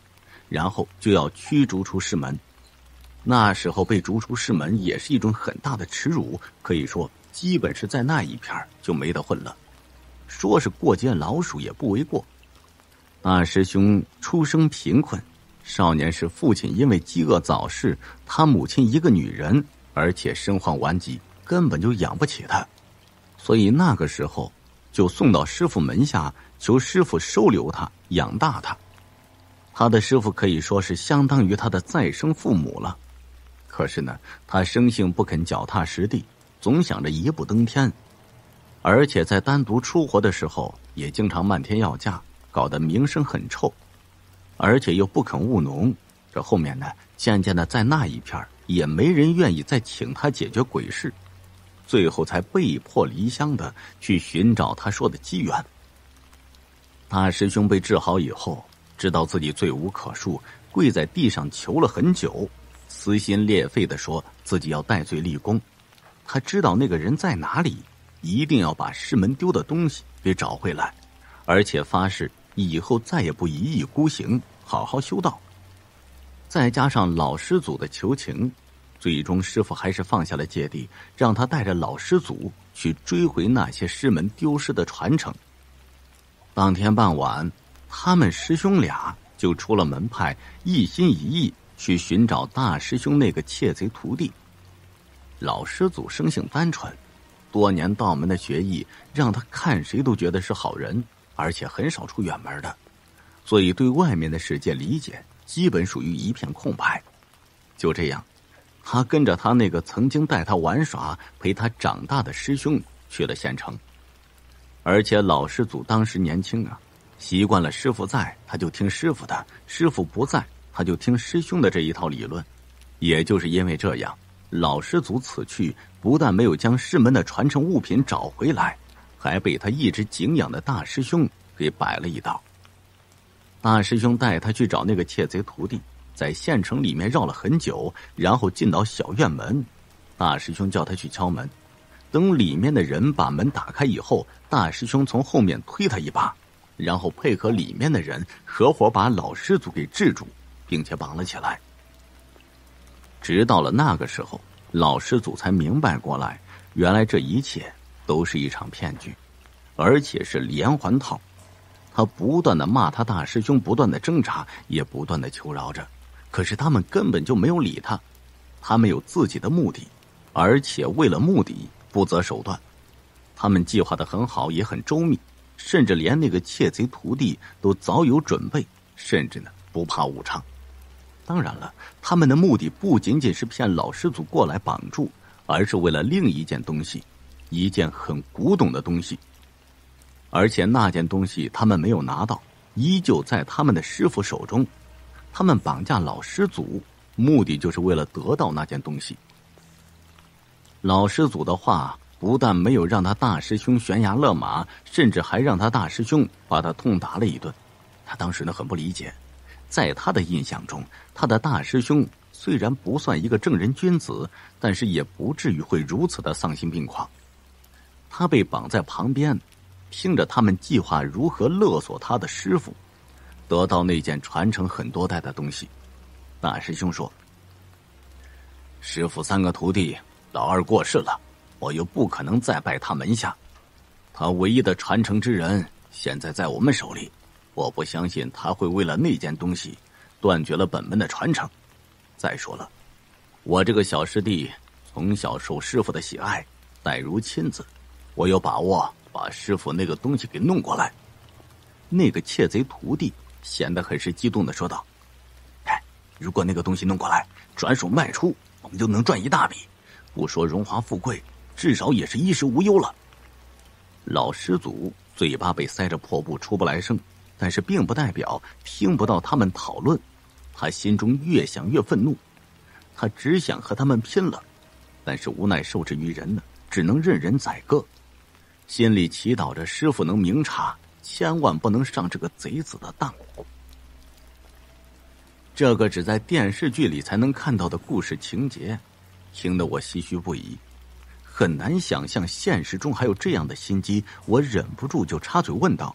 然后就要驱逐出师门。那时候被逐出师门也是一种很大的耻辱，可以说基本是在那一片就没得混了，说是过街老鼠也不为过。大师兄出生贫困，少年时父亲因为饥饿早逝，他母亲一个女人，而且身患顽疾，根本就养不起他，所以那个时候就送到师傅门下，求师傅收留他，养大他。他的师傅可以说是相当于他的再生父母了。可是呢，他生性不肯脚踏实地，总想着一步登天，而且在单独出活的时候也经常漫天要价，搞得名声很臭，而且又不肯务农。这后面呢，渐渐的在那一片也没人愿意再请他解决鬼事，最后才被迫离乡的去寻找他说的机缘。大师兄被治好以后，知道自己罪无可恕，跪在地上求了很久，撕心裂肺地说自己要戴罪立功。他知道那个人在哪里，一定要把师门丢的东西给找回来，而且发誓以后再也不一意孤行，好好修道。再加上老师祖的求情，最终师父还是放下了芥蒂，让他带着老师祖去追回那些师门丢失的传承。当天傍晚，他们师兄俩就出了门派，一心一意去寻找大师兄那个窃贼徒弟。老师祖生性单纯，多年道门的学艺让他看谁都觉得是好人，而且很少出远门的，所以对外面的世界理解基本属于一片空白。就这样，他跟着他那个曾经带他玩耍、陪他长大的师兄去了县城。而且老师祖当时年轻啊，习惯了师父在他就听师父的，师父不在他就听师兄的这一套理论。也就是因为这样，老师祖此去不但没有将师门的传承物品找回来，还被他一直敬仰的大师兄给摆了一道。大师兄带他去找那个窃贼徒弟，在县城里面绕了很久，然后进到小院门。大师兄叫他去敲门，等里面的人把门打开以后，大师兄从后面推他一把，然后配合里面的人合伙把老师祖给制住，并且绑了起来。直到了那个时候，老师祖才明白过来，原来这一切都是一场骗局，而且是连环套。他不断的骂他大师兄，不断的挣扎，也不断的求饶着，可是他们根本就没有理他。他们有自己的目的，而且为了目的不择手段。他们计划的很好，也很周密，甚至连那个窃贼徒弟都早有准备，甚至呢不怕无常。当然了，他们的目的不仅仅是骗老师祖过来绑住，而是为了另一件东西，一件很古董的东西。而且那件东西他们没有拿到，依旧在他们的师父手中。他们绑架老师祖，目的就是为了得到那件东西。老师祖的话不但没有让他大师兄悬崖勒马，甚至还让他大师兄把他痛打了一顿。他当时呢很不理解，在他的印象中，他的大师兄虽然不算一个正人君子，但是也不至于会如此的丧心病狂。他被绑在旁边，听着他们计划如何勒索他的师父，得到那件传承很多代的东西。大师兄说：“师父三个徒弟，老二过世了，我又不可能再拜他门下，他唯一的传承之人现在在我们手里，我不相信他会为了那件东西断绝了本门的传承。再说了，我这个小师弟从小受师父的喜爱，待如亲子，我有把握把师父那个东西给弄过来。”那个窃贼徒弟显得很是激动地说道：“哎，如果那个东西弄过来，转手卖出，我们就能赚一大笔，不说荣华富贵，至少也是衣食无忧了。”老师祖嘴巴被塞着破布，出不来声，但是并不代表听不到他们讨论。他心中越想越愤怒，他只想和他们拼了，但是无奈受制于人呢，只能任人宰割。心里祈祷着师父能明察，千万不能上这个贼子的当。这个只在电视剧里才能看到的故事情节，听得我唏嘘不已，很难想象现实中还有这样的心机。我忍不住就插嘴问道：“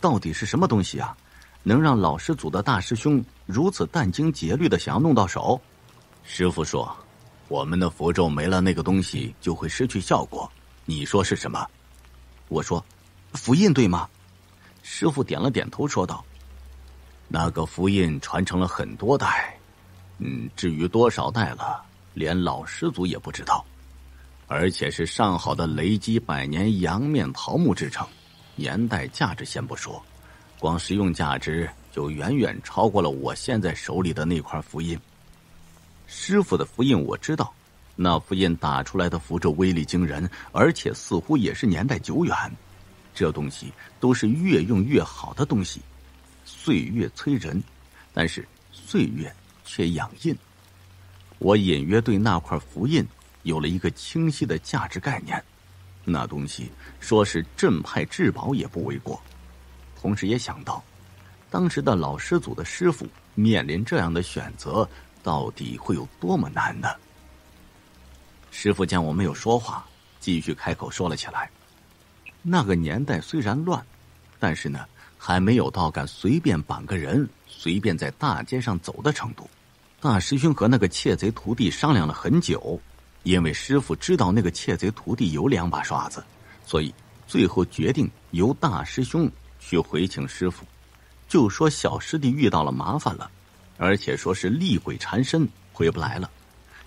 到底是什么东西啊，能让老师祖的大师兄如此殚精竭虑的想要弄到手？”师父说：“我们的符咒没了那个东西就会失去效果，你说是什么？”我说：“符印对吗？”师父点了点头说道：“那个符印传承了很多代，嗯，至于多少代了，连老师祖也不知道，而且是上好的雷击百年阳面桃木制成，年代价值先不说，光实用价值就远远超过了我现在手里的那块符印。”师父的符印我知道，那符印打出来的符咒威力惊人，而且似乎也是年代久远。这东西都是越用越好的东西，岁月催人，但是岁月却养印。我隐约对那块符印有了一个清晰的价值概念，那东西说是镇派至宝也不为过。同时也想到，当时的老师组的师傅面临这样的选择，到底会有多么难呢？师傅见我没有说话，继续开口说了起来。那个年代虽然乱，但是呢，还没有到敢随便绑个人、随便在大街上走的程度。大师兄和那个窃贼徒弟商量了很久，因为师傅知道那个窃贼徒弟有两把刷子，所以最后决定由大师兄去回请师傅，就说小师弟遇到了麻烦了，而且说是厉鬼缠身，回不来了。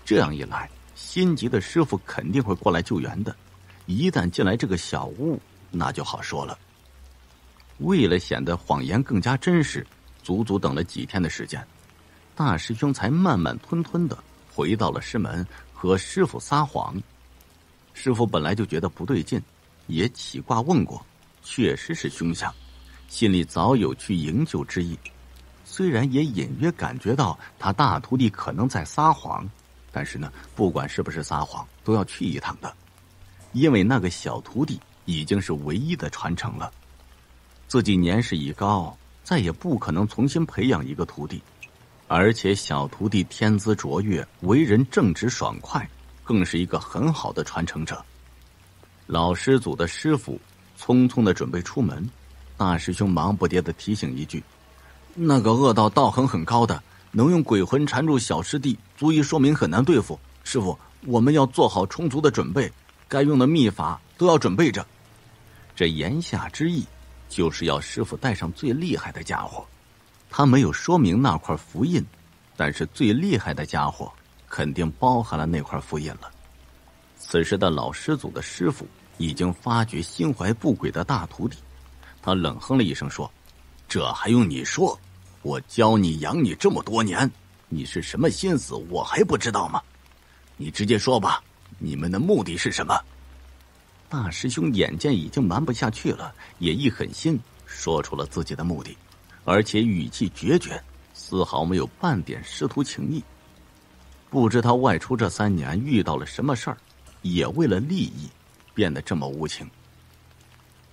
这样一来，心急的师傅肯定会过来救援的。一旦进来这个小屋，那就好说了。为了显得谎言更加真实，足足等了几天的时间，大师兄才慢慢吞吞的回到了师门，和师傅撒谎。师傅本来就觉得不对劲，也起卦问过，确实是凶相，心里早有去营救之意。虽然也隐约感觉到他大徒弟可能在撒谎，但是呢，不管是不是撒谎，都要去一趟的，因为那个小徒弟已经是唯一的传承了，自己年事已高，再也不可能重新培养一个徒弟。而且小徒弟天资卓越，为人正直爽快，更是一个很好的传承者。老师组的师傅匆匆的准备出门，大师兄忙不迭的提醒一句：“那个恶道道行很高的，能用鬼魂缠住小师弟，足以说明很难对付。师傅，我们要做好充足的准备，该用的秘法都要准备着。”这言下之意，就是要师傅带上最厉害的家伙。他没有说明那块符印，但是最厉害的家伙肯定包含了那块符印了。此时的老师组的师傅已经发觉心怀不轨的大徒弟，他冷哼了一声说：“这还用你说？我教你养你这么多年，你是什么心思我还不知道吗？你直接说吧，你们的目的是什么？”大师兄眼见已经瞒不下去了，也一狠心说出了自己的目的。而且语气决绝，丝毫没有半点师徒情谊。不知他外出这三年遇到了什么事儿，也为了利益变得这么无情。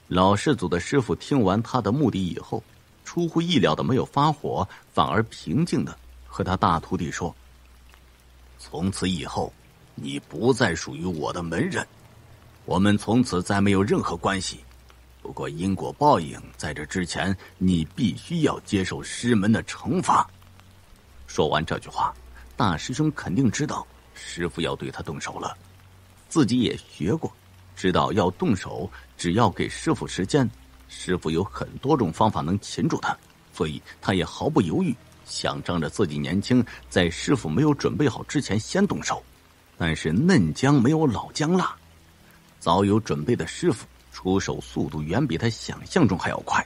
老师组的师傅听完他的目的以后，出乎意料的没有发火，反而平静的和他大徒弟说：“从此以后，你不再属于我的门人，我们从此再没有任何关系。不过因果报应，在这之前，你必须要接受师门的惩罚。”说完这句话，大师兄肯定知道师父要对他动手了，自己也学过，知道要动手，只要给师父时间，师父有很多种方法能擒住他，所以他也毫不犹豫，想仗着自己年轻，在师父没有准备好之前先动手。但是嫩姜没有老姜辣，早有准备的师父出手速度远比他想象中还要快，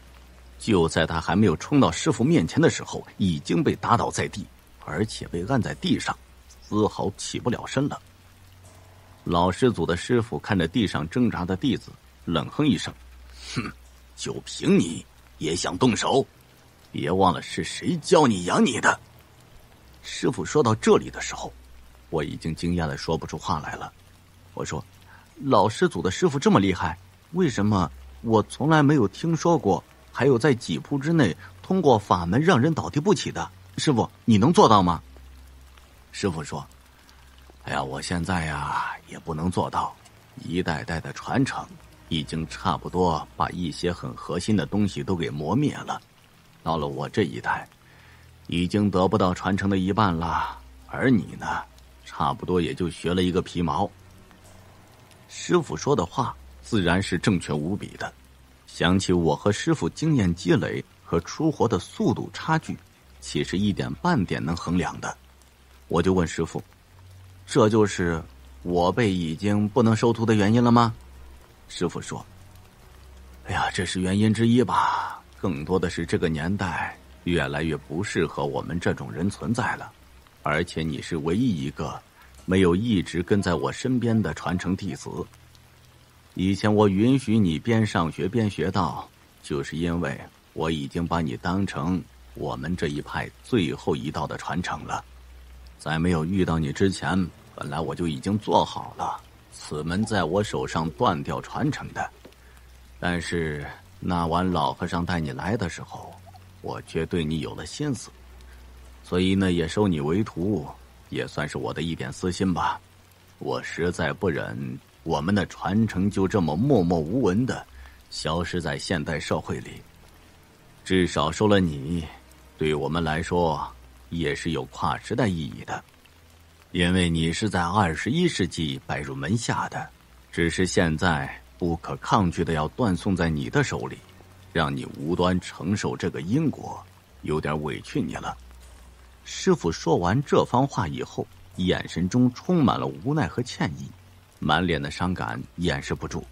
就在他还没有冲到师傅面前的时候，已经被打倒在地，而且被按在地上，丝毫起不了身了。老师组的师傅看着地上挣扎的弟子，冷哼一声：“哼，就凭你也想动手？别忘了是谁教你养你的。”师傅说到这里的时候，我已经惊讶的说不出话来了。我说：“老师组的师傅这么厉害？为什么我从来没有听说过还有在几步之内通过法门让人倒地不起的？师傅，你能做到吗？”师傅说：“哎呀，我现在呀也不能做到，一代代的传承已经差不多把一些很核心的东西都给磨灭了，到了我这一代已经得不到传承的一半了，而你呢，差不多也就学了一个皮毛。”师傅说的话自然是正确无比的，想起我和师傅经验积累和出活的速度差距，岂是一点半点能衡量的。我就问师傅：“这就是我辈已经不能收徒的原因了吗？”师傅说：“哎呀，这是原因之一吧，更多的是这个年代越来越不适合我们这种人存在了，而且你是唯一一个没有一直跟在我身边的传承弟子。以前我允许你边上学边学道，就是因为我已经把你当成我们这一派最后一道的传承了。在没有遇到你之前，本来我就已经做好了此门在我手上断掉传承的。但是那晚老和尚带你来的时候，我却对你有了心思，所以呢，也收你为徒，也算是我的一点私心吧。我实在不忍我们的传承就这么默默无闻的消失在现代社会里。至少收了你，对我们来说也是有跨时代意义的，因为你是在二十一世纪拜入门下的，只是现在不可抗拒的要断送在你的手里。 让你无端承受这个因果，有点委屈你了。师傅说完这番话以后，眼神中充满了无奈和歉意，满脸的伤感掩饰不住，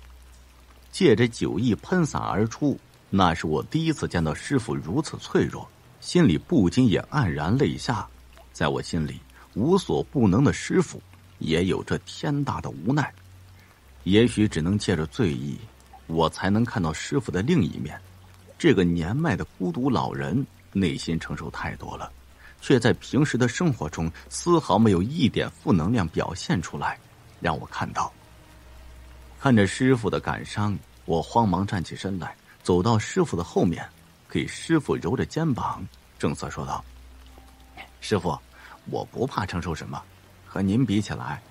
借着酒意喷洒而出。那是我第一次见到师傅如此脆弱，心里不禁也黯然泪下。在我心里，无所不能的师傅也有着天大的无奈，也许只能借着醉意，我才能看到师傅的另一面。 这个年迈的孤独老人内心承受太多了，却在平时的生活中丝毫没有一点负能量表现出来，让我看到。看着师傅的感伤，我慌忙站起身来，走到师傅的后面，给师傅揉着肩膀，正色说道：“师傅，我不怕承受什么，和您比起来，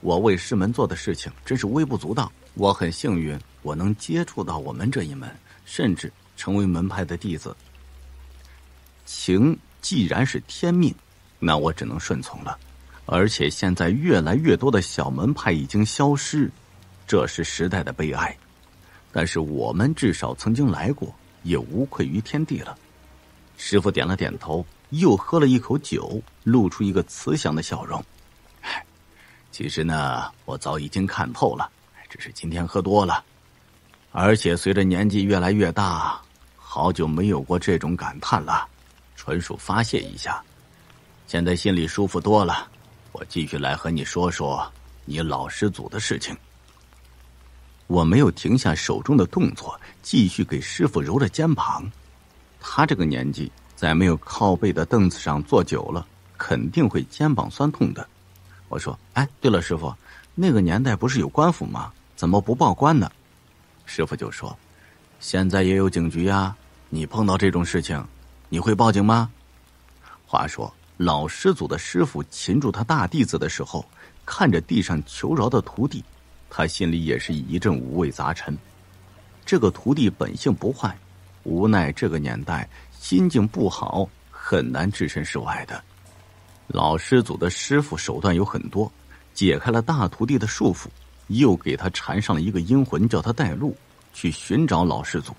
我为师门做的事情真是微不足道。我很幸运，我能接触到我们这一门，甚至……” 成为门派的弟子，情既然是天命，那我只能顺从了。而且现在越来越多的小门派已经消失，这是时代的悲哀。但是我们至少曾经来过，也无愧于天地了。师傅点了点头，又喝了一口酒，露出一个慈祥的笑容。其实呢，我早已经看透了，只是今天喝多了，而且随着年纪越来越大。 好久没有过这种感叹了，纯属发泄一下。现在心里舒服多了，我继续来和你说说你老师祖的事情。我没有停下手中的动作，继续给师傅揉着肩膀。他这个年纪，在没有靠背的凳子上坐久了，肯定会肩膀酸痛的。我说：“哎，对了，师傅，那个年代不是有官府吗？怎么不报官呢？”师傅就说：“现在也有警局呀。” 你碰到这种事情，你会报警吗？话说，老师祖的师傅擒住他大弟子的时候，看着地上求饶的徒弟，他心里也是一阵五味杂陈。这个徒弟本性不坏，无奈这个年代心境不好，很难置身事外的。老师祖的师傅手段有很多，解开了大徒弟的束缚，又给他缠上了一个阴魂，叫他带路去寻找老师祖。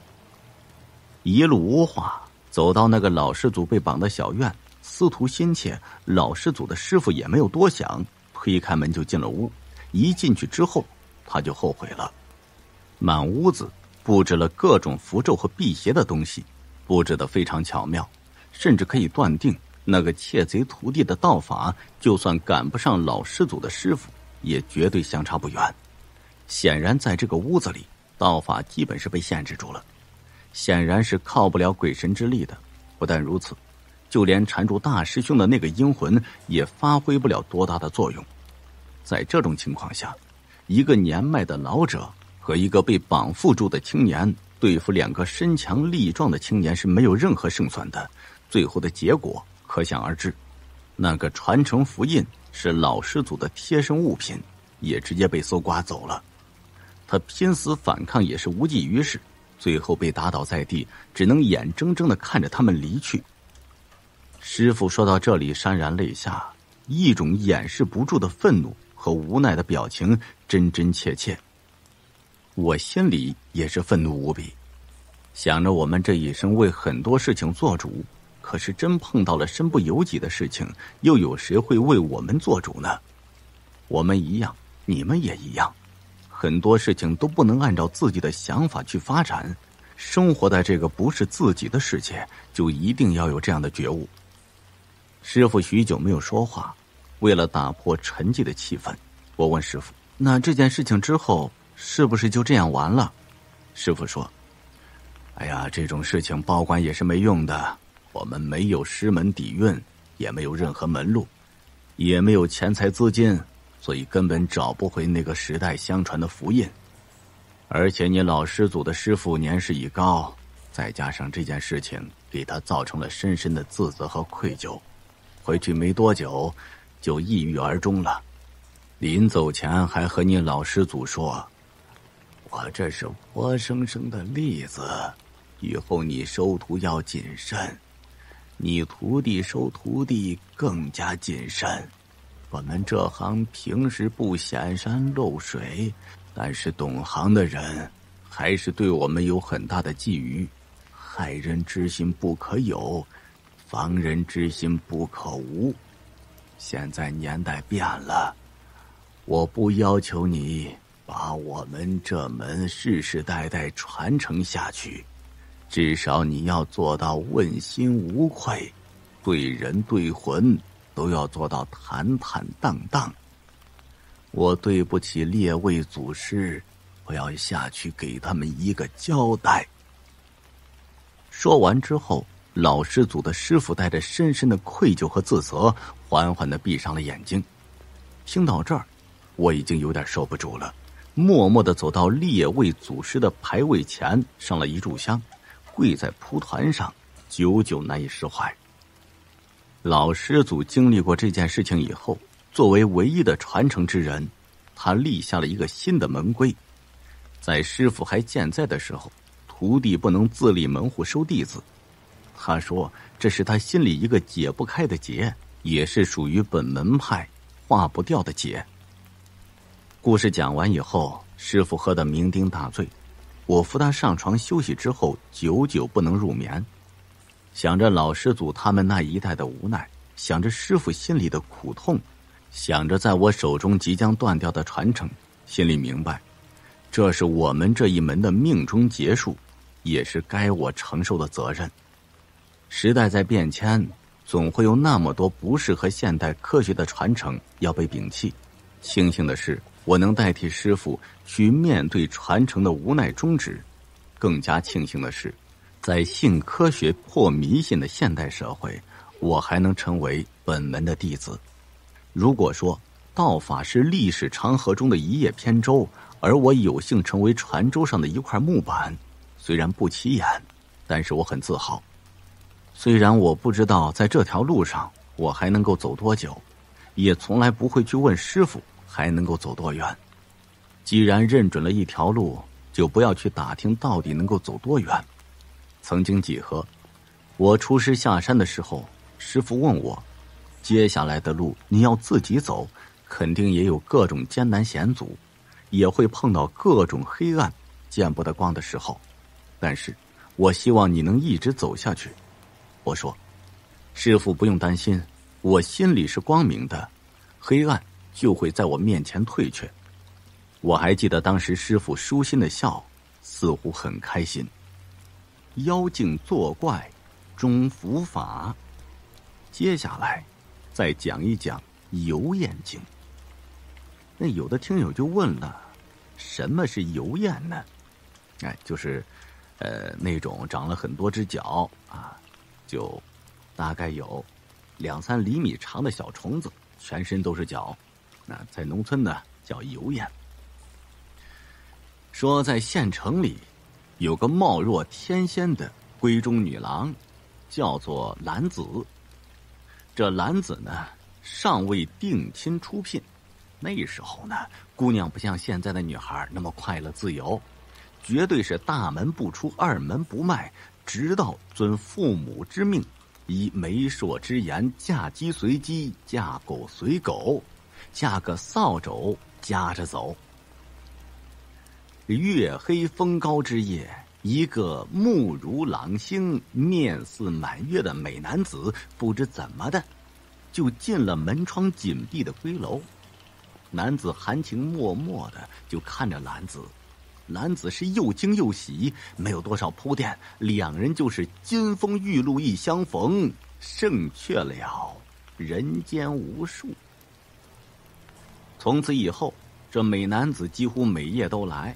一路无话，走到那个老师祖被绑的小院，司徒心切，老师祖的师傅也没有多想，推开门就进了屋。一进去之后，他就后悔了。满屋子布置了各种符咒和辟邪的东西，布置得非常巧妙，甚至可以断定那个窃贼徒弟的道法，就算赶不上老师祖的师傅，也绝对相差不远。显然，在这个屋子里，道法基本是被限制住了。 显然是靠不了鬼神之力的。不但如此，就连缠住大师兄的那个阴魂也发挥不了多大的作用。在这种情况下，一个年迈的老者和一个被绑缚住的青年对付两个身强力壮的青年是没有任何胜算的。最后的结果可想而知。那个传承符印是老师祖的贴身物品，也直接被搜刮走了。他拼死反抗也是无济于事。 最后被打倒在地，只能眼睁睁的看着他们离去。师傅说到这里，潸然泪下，一种掩饰不住的愤怒和无奈的表情，真真切切。我心里也是愤怒无比，想着我们这一生为很多事情做主，可是真碰到了身不由己的事情，又有谁会为我们做主呢？我们一样，你们也一样。 很多事情都不能按照自己的想法去发展，生活在这个不是自己的世界，就一定要有这样的觉悟。师傅许久没有说话，为了打破沉寂的气氛，我问师傅：“那这件事情之后是不是就这样完了？”师傅说：“哎呀，这种事情报官也是没用的，我们没有师门底蕴，也没有任何门路，也没有钱财资金。” 所以根本找不回那个时代相传的符印，而且你老师祖的师傅年事已高，再加上这件事情给他造成了深深的自责和愧疚。回去没多久，就抑郁而终了。临走前还和你老师祖说：“我这是活生生的例子，以后你收徒要谨慎，你徒弟收徒弟更加谨慎。我们这行平时不显山露水，但是懂行的人。”还是对我们有很大的觊觎，害人之心不可有，防人之心不可无。现在年代变了，我不要求你把我们这门世世代代传承下去，至少你要做到问心无愧，对人对魂都要做到坦坦荡荡。我对不起列位祖师，我要下去给他们一个交代。说完之后，老师祖的师傅带着深深的愧疚和自责，缓缓地闭上了眼睛。听到这儿，我已经有点受不住了，默默地走到列位祖师的牌位前，上了一炷香，跪在蒲团上，久久难以释怀。老师祖经历过这件事情以后，作为唯一的传承之人，他立下了一个新的门规。在师傅还健在的时候，徒弟不能自立门户收弟子。他说这是他心里一个解不开的结，也是属于本门派化不掉的结。故事讲完以后，师傅喝得酩酊大醉，我扶他上床休息之后，久久不能入眠。想着老师祖他们那一代的无奈，想着师傅心里的苦痛，想着在我手中即将断掉的传承，心里明白这是我们这一门的命中结束，也是该我承受的责任。时代在变迁，总会有那么多不适合现代科学的传承要被摒弃。庆幸的是，我能代替师父去面对传承的无奈终止。更加庆幸的是，在信科学破迷信的现代社会，我还能成为本门的弟子。如果说道法是历史长河中的一叶扁舟，而我有幸成为船舟上的一块木板，虽然不起眼，但是我很自豪。虽然我不知道在这条路上我还能够走多久，也从来不会去问师父还能够走多远。既然认准了一条路，就不要去打听到底能够走多远。曾经几何，我出师下山的时候，师父问我，接下来的路你要自己走，肯定也有各种艰难险阻，也会碰到各种黑暗见不得光的时候，但是我希望你能一直走下去。我说，师父不用担心，我心里是光明的，黑暗就会在我面前退却。我还记得当时师父舒心的笑，似乎很开心。妖精作怪，终伏法。接下来再讲一讲油焰经。那有的听友就问了，什么是油焰呢？哎，就是，呃，那种长了很多只脚啊，就大概有两三厘米长的小虫子，全身都是脚。那在农村呢，叫油焰。说在县城里，有个貌若天仙的闺中女郎，叫做兰子。这兰子呢，尚未定亲出聘。那时候呢，姑娘不像现在的女孩那么快乐自由，绝对是大门不出二门不迈，直到遵父母之命，依媒妁之言，嫁鸡随鸡，嫁狗随狗，嫁个扫帚夹着走。月黑风高之夜，一个目如朗星、面似满月的美男子，不知怎么的，就进了门窗紧闭的闺楼。男子含情脉脉的就看着兰子，兰子是又惊又喜，没有多少铺垫，两人就是金风玉露一相逢，胜却了人间无数。从此以后，这美男子几乎每夜都来，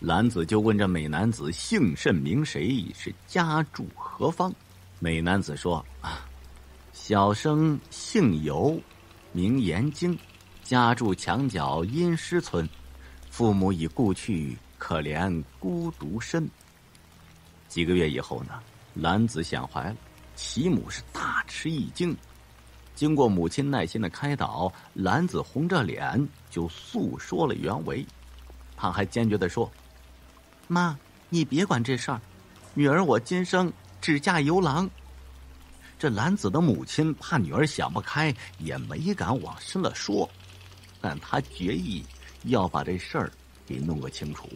兰子就问这美男子姓甚名谁，是家住何方。美男子说啊，小生姓尤，名延经，家住墙角阴湿村，父母已故去，可怜孤独身。几个月以后呢，兰子想怀了，其母是大吃一惊。经过母亲耐心的开导，兰子红着脸就诉说了原委。她还坚决地说：“妈，你别管这事儿，女儿我今生只嫁游郎。”这兰子的母亲怕女儿想不开，也没敢往深了说，但她决意要把这事儿给弄个清楚。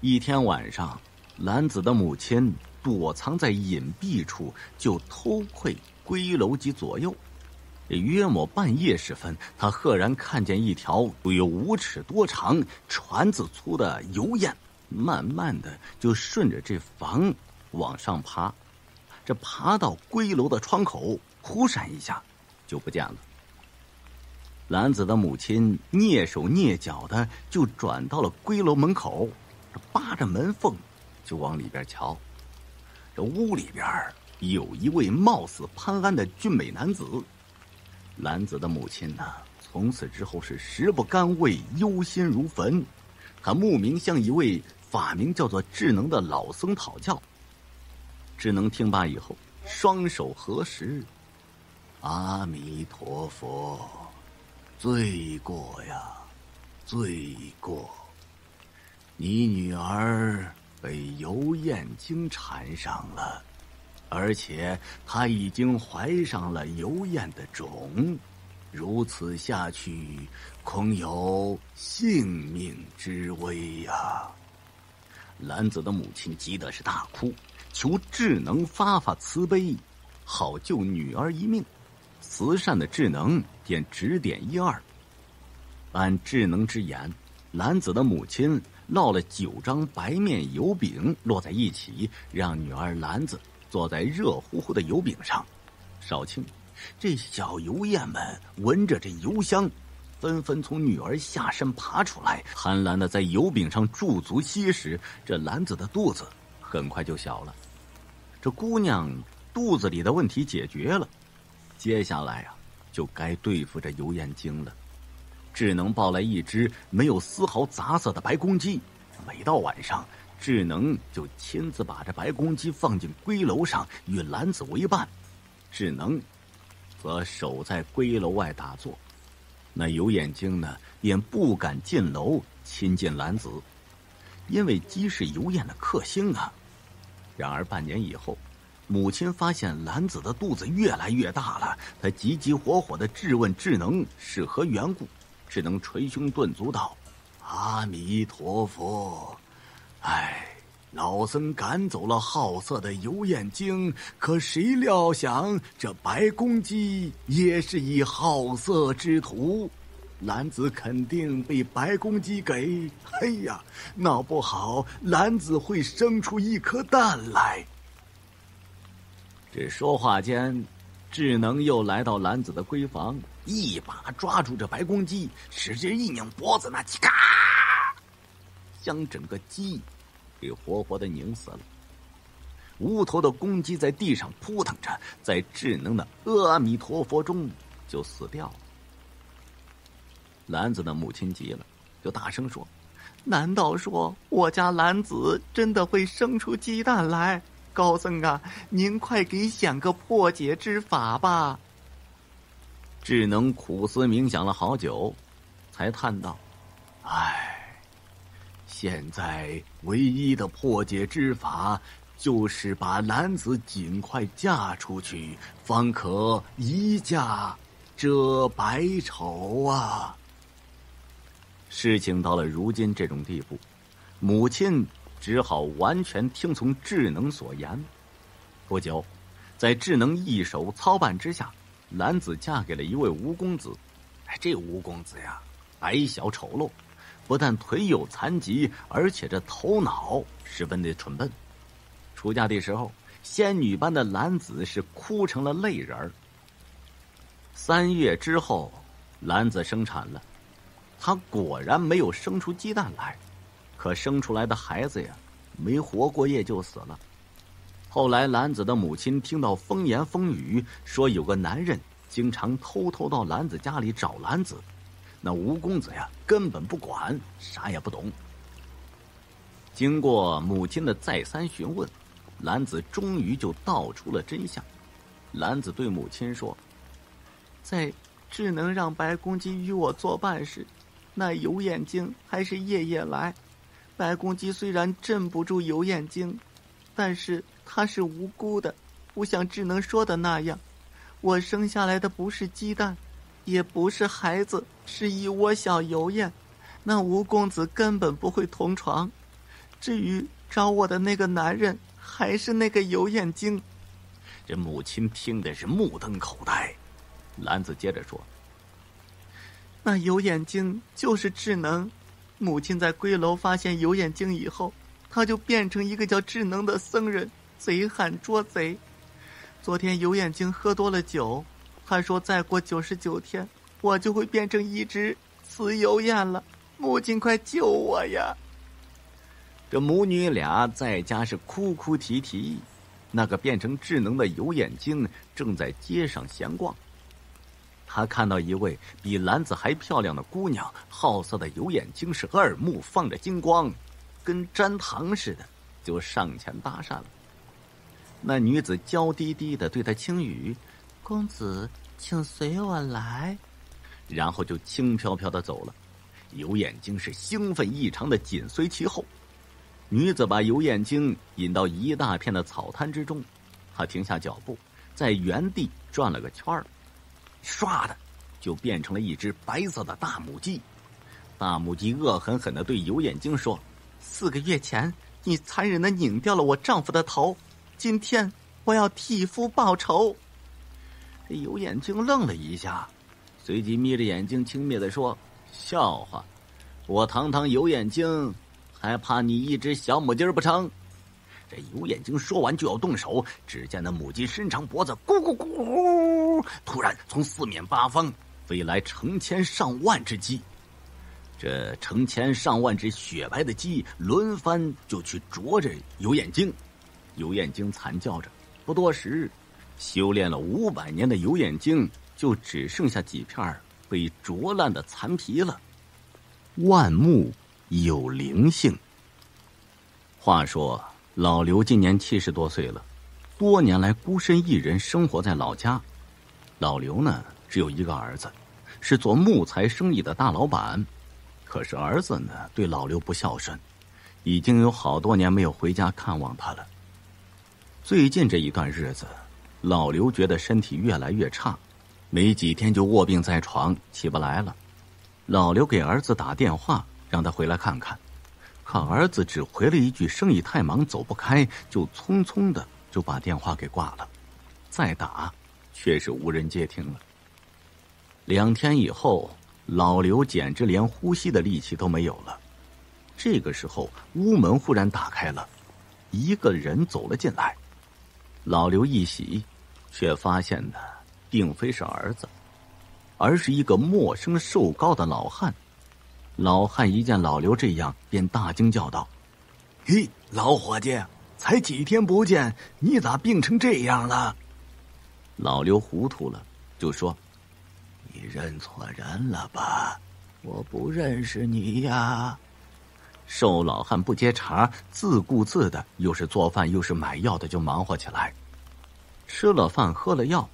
一天晚上，兰子的母亲躲藏在隐蔽处，就偷窥归楼及左右。约莫半夜时分，她赫然看见一条有五尺多长、船子粗的油燕，慢慢的就顺着这房往上爬。这爬到归楼的窗口，忽闪一下，就不见了。兰子的母亲蹑手蹑脚的就转到了归楼门口，这扒着门缝就往里边瞧。这屋里边有一位貌似潘安的俊美男子。兰子的母亲呢、啊，从此之后是食不甘味，忧心如焚。她慕名向一位法名叫做智能的老僧讨教。智能听罢以后，双手合十：“阿弥陀佛，罪过呀，罪过！你女儿被游燕精缠上了，而且她已经怀上了游燕的种，如此下去，恐有性命之危呀！”兰子的母亲急得是大哭，求智能发发慈悲，好救女儿一命。慈善的智能便指点一二。按智能之言，兰子的母亲烙了九张白面油饼落在一起，让女儿兰子坐在热乎乎的油饼上少庆。这小油燕们闻着这油香，纷纷从女儿下身爬出来，贪婪的在油饼上驻足吸食。这兰子的肚子很快就小了，这姑娘肚子里的问题解决了，接下来啊，就该对付这游燕精了。智能抱来一只没有丝毫杂色的白公鸡，每到晚上，智能就亲自把这白公鸡放进龟楼上，与兰子为伴。智能则守在龟楼外打坐。那游燕精呢，也不敢进楼亲近兰子，因为鸡是游燕的克星啊。然而半年以后，母亲发现兰子的肚子越来越大了，她急急火火地质问智能是何缘故。智能捶胸顿足道：“阿弥陀佛，哎，老僧赶走了好色的游燕精，可谁料想这白公鸡也是一好色之徒。兰子肯定被白公鸡给，哎呀，闹不好兰子会生出一颗蛋来。”这说话间，智能又来到兰子的闺房，一把抓住这白公鸡，使劲一拧脖子，那咔，将整个鸡给活活的拧死了。无头的公鸡在地上扑腾着，在智能的阿弥陀佛中就死掉了。兰子的母亲急了，就大声说：“难道说我家兰子真的会生出鸡蛋来？高僧啊，您快给想个破解之法吧！”智能苦思冥想了好久，才叹道：“唉，现在唯一的破解之法，就是把兰子尽快嫁出去，方可一嫁遮百丑啊！”事情到了如今这种地步，母亲只好完全听从智能所言。不久，在智能一手操办之下，兰子嫁给了一位吴公子。这吴公子呀，矮小丑陋，不但腿有残疾，而且这头脑十分的蠢笨。出嫁的时候，仙女般的兰子是哭成了泪人儿。三月之后，兰子生产了。她果然没有生出鸡蛋来，可生出来的孩子呀，没活过夜就死了。后来兰子的母亲听到风言风语，说有个男人经常偷偷到兰子家里找兰子，那吴公子呀根本不管，啥也不懂。经过母亲的再三询问，兰子终于就道出了真相。兰子对母亲说：“在智能让白公鸡与我作伴时，那油眼睛还是夜夜来。白公鸡虽然镇不住油眼睛，但是它是无辜的，不像智能说的那样，我生下来的不是鸡蛋，也不是孩子，是一窝小油燕。那吴公子根本不会同床。至于找我的那个男人，还是那个油眼睛。”这母亲听的是目瞪口呆。兰子接着说：“那油眼睛就是智能。母亲在龟楼发现油眼睛以后，他就变成一个叫智能的僧人，贼喊捉贼。昨天油眼睛喝多了酒，他说再过九十九天，我就会变成一只死油燕了。母亲，快救我呀！”这母女俩在家是哭哭啼啼。那个变成智能的油眼睛正在街上闲逛，他看到一位比兰子还漂亮的姑娘，好色的油眼睛是二目放着金光，跟粘糖似的，就上前搭讪了。那女子娇滴滴的对他轻语：“公子，请随我来。”然后就轻飘飘的走了。油眼睛是兴奋异常的紧随其后。女子把油眼睛引到一大片的草滩之中，他停下脚步，在原地转了个圈儿，唰的就变成了一只白色的大母鸡。大母鸡恶狠狠地对油眼睛说：“四个月前你残忍地拧掉了我丈夫的头，今天我要替夫报仇。”这油眼睛愣了一下，随即眯着眼睛轻蔑地说：“笑话，我堂堂油眼睛还怕你一只小母鸡不成？”这油眼睛说完就要动手，只见那母鸡伸长脖子，咕咕咕咕，突然从四面八方飞来成千上万只鸡。这成千上万只雪白的鸡轮番就去啄着油眼睛，油眼睛惨叫着。不多时，修炼了五百年的油眼睛就只剩下几片被啄烂的残皮了。万木有灵性。话说老刘今年七十多岁了，多年来孤身一人生活在老家。老刘呢，只有一个儿子，是做木材生意的大老板。可是儿子呢，对老刘不孝顺，已经有好多年没有回家看望他了。最近这一段日子，老刘觉得身体越来越差，没几天就卧病在床，起不来了。老刘给儿子打电话，让他回来看看。可儿子只回了一句生意太忙走不开，就匆匆的就把电话给挂了。再打却是无人接听了。两天以后，老刘简直连呼吸的力气都没有了。这个时候屋门忽然打开了，一个人走了进来。老刘一喜，却发现呢，并非是儿子，而是一个陌生瘦高的老汉。老汉一见老刘这样，便大惊叫道：“嘿，老伙计，才几天不见，你咋病成这样了？”老刘糊涂了，就说：“你认错人了吧？我不认识你呀。”瘦老汉不接茬，自顾自的，又是做饭又是买药的，就忙活起来。吃了饭喝了药，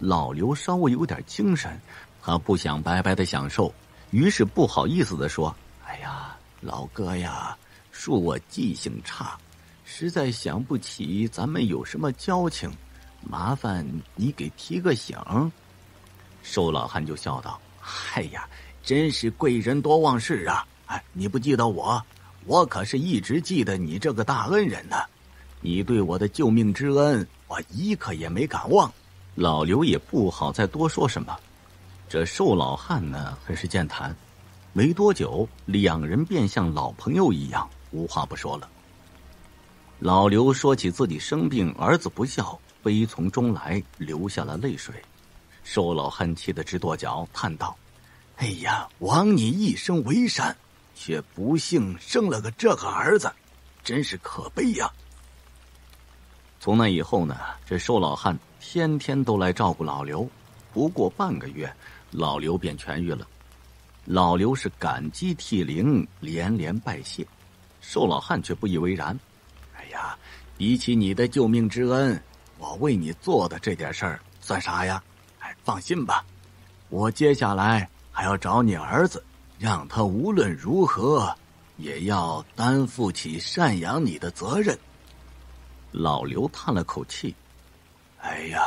老刘稍微有点精神，他不想白白的享受，于是不好意思地说：“哎呀，老哥呀，恕我记性差，实在想不起咱们有什么交情，麻烦你给提个醒。”瘦老汉就笑道：“哎呀，真是贵人多忘事啊！哎，你不记得我，我可是一直记得你这个大恩人呢。你对我的救命之恩，我一刻也没敢忘。”老刘也不好再多说什么。这瘦老汉呢，很是健谈，没多久两人便像老朋友一样，无话不说了。老刘说起自己生病，儿子不孝，悲从中来，流下了泪水。瘦老汉气得直跺脚，叹道：“哎呀，枉你一生为善，却不幸生了个这个儿子，真是可悲呀。”从那以后呢，这瘦老汉天天都来照顾老刘。不过半个月，老刘便痊愈了。老刘是感激涕零，连连拜谢。瘦老汉却不以为然：“哎呀，比起你的救命之恩，我为你做的这点事儿算啥呀？哎，放心吧，我接下来还要找你儿子，让他无论如何也要担负起赡养你的责任。老刘叹了口气，哎呀，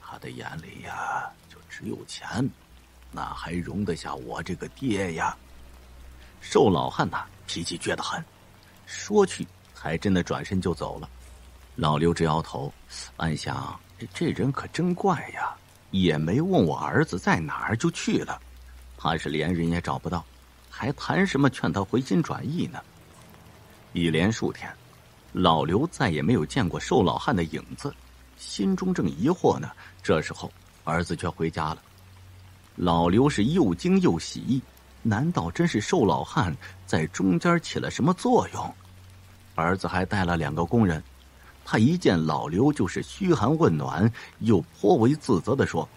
他的眼里呀就只有钱，那还容得下我这个爹呀？瘦老汉呐，脾气倔得很，说去还真的转身就走了。老刘直摇头，暗想这人可真怪呀，也没问我儿子在哪儿就去了，怕是连人也找不到，还谈什么劝他回心转意呢？一连数天，老刘再也没有见过瘦老汉的影子，心中正疑惑呢，这时候儿子却回家了。老刘是又惊又喜，难道真是瘦老汉在中间起了什么作用？儿子还带了两个工人，他一见老刘就是嘘寒问暖，又颇为自责地说：“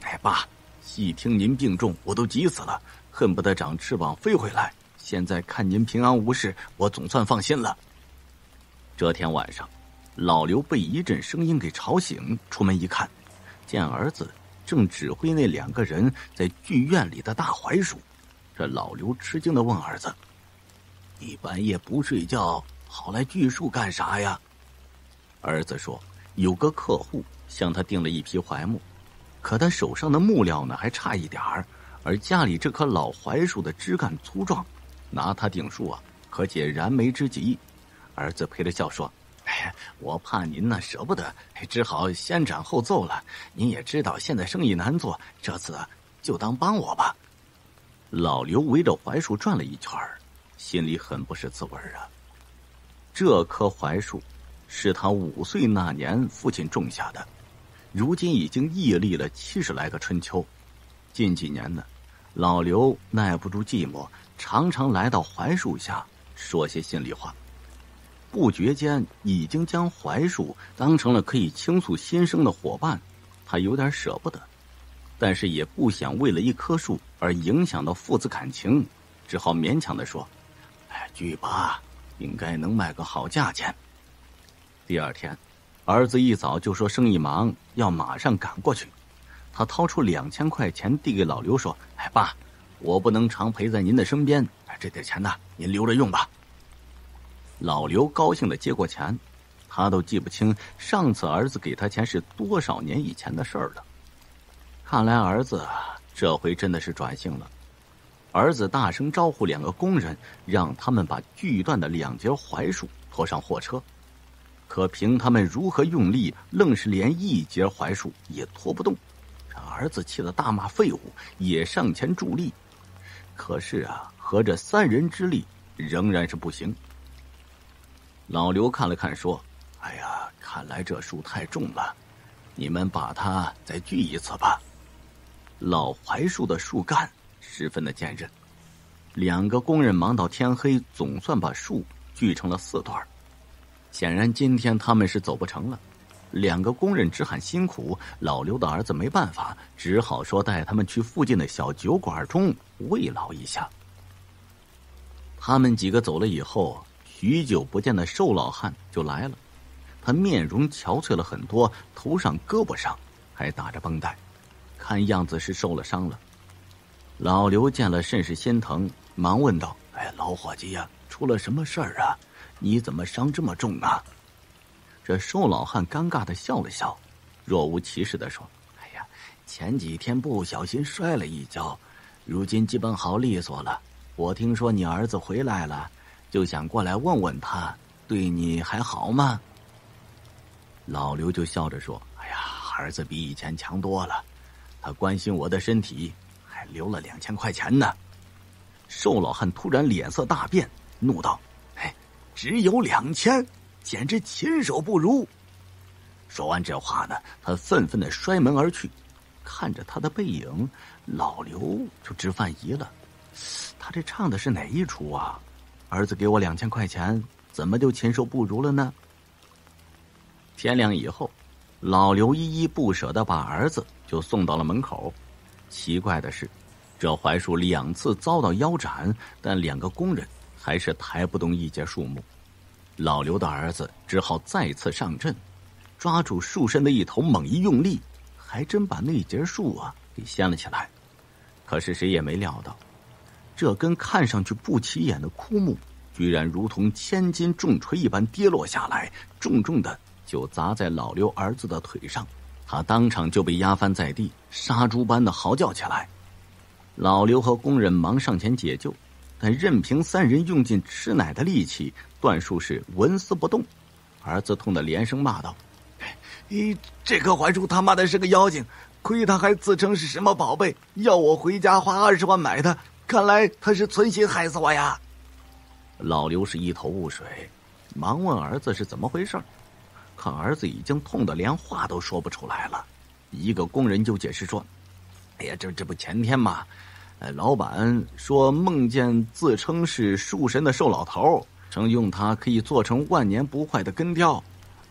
哎，爸，细听您病重，我都急死了，恨不得长翅膀飞回来。现在看您平安无事，我总算放心了。”这天晚上，老刘被一阵声音给吵醒，出门一看，见儿子正指挥那两个人在剧院里的大槐树。这老刘吃惊地问儿子：“你半夜不睡觉，跑来锯树干啥呀？”儿子说，有个客户向他订了一批槐木，可他手上的木料呢还差一点儿，而家里这棵老槐树的枝干粗壮，拿它顶树啊，可解燃眉之急。儿子陪着笑说：“哎，我怕您呢舍不得，只好先斩后奏了。您也知道现在生意难做，这次啊就当帮我吧。”老刘围着槐树转了一圈，心里很不是滋味啊。这棵槐树是他五岁那年父亲种下的，如今已经屹立了七十来个春秋。近几年呢，老刘耐不住寂寞，常常来到槐树下说些心里话，不觉间已经将槐树当成了可以倾诉心声的伙伴。他有点舍不得，但是也不想为了一棵树而影响到父子感情，只好勉强地说：“哎，锯吧，应该能卖个好价钱。”第二天，儿子一早就说生意忙，要马上赶过去。他掏出两千块钱递给老刘说：“哎，爸，我不能常陪在您的身边，这点钱呢，您留着用吧。”老刘高兴地接过钱，他都记不清上次儿子给他钱是多少年以前的事儿了。看来儿子这回真的是转性了。儿子大声招呼两个工人，让他们把锯断的两截槐树拖上货车。可凭他们如何用力，愣是连一截槐树也拖不动。这儿子气得大骂废物，也上前助力。可是啊，合着三人之力仍然是不行。老刘看了看说：“哎呀，看来这树太重了，你们把它再锯一次吧。”老槐树的树干十分的坚韧，两个工人忙到天黑，总算把树锯成了四段。显然今天他们是走不成了，两个工人只喊辛苦，老刘的儿子没办法，只好说带他们去附近的小酒馆中慰劳一下。他们几个走了以后，许久不见的瘦老汉就来了，他面容憔悴了很多，头上胳膊上还打着绷带，看样子是受了伤了。老刘见了甚是心疼，忙问道：“哎，老伙计呀、啊，出了什么事儿啊？你怎么伤这么重啊？”这瘦老汉尴尬地笑了笑，若无其事地说：“哎呀，前几天不小心摔了一跤，如今基本好利索了。我听说你儿子回来了，就想过来问问他对你还好吗？”老刘就笑着说：“哎呀，儿子比以前强多了，他关心我的身体，还留了两千块钱呢。”瘦老汉突然脸色大变，怒道：“只有两千，简直禽兽不如！”说完这话呢，他愤愤地摔门而去。看着他的背影，老刘就直犯疑了，他这唱的是哪一出啊？儿子给我两千块钱，怎么就禽兽不如了呢？天亮以后，老刘依依不舍地把儿子就送到了门口。奇怪的是，这槐树两次遭到腰斩，但两个工人还是抬不动一截树木。老刘的儿子只好再次上阵，抓住树身的一头猛一用力，还真把那截树啊给掀了起来。可是谁也没料到，这根看上去不起眼的枯木，居然如同千斤重锤一般跌落下来，重重的就砸在老刘儿子的腿上。他当场就被压翻在地，杀猪般的嚎叫起来。老刘和工人忙上前解救，但任凭三人用尽吃奶的力气，段树是纹丝不动。儿子痛得连声骂道：“咦，这棵槐树他妈的是个妖精！亏他还自称是什么宝贝，要我回家花二十万买的，看来他是存心害死我呀！”老刘是一头雾水，忙问儿子是怎么回事。可儿子已经痛得连话都说不出来了。一个工人就解释说：“哎呀，这这不前天嘛，呃，老板说梦见自称是树神的瘦老头，称用它可以做成万年不坏的根雕。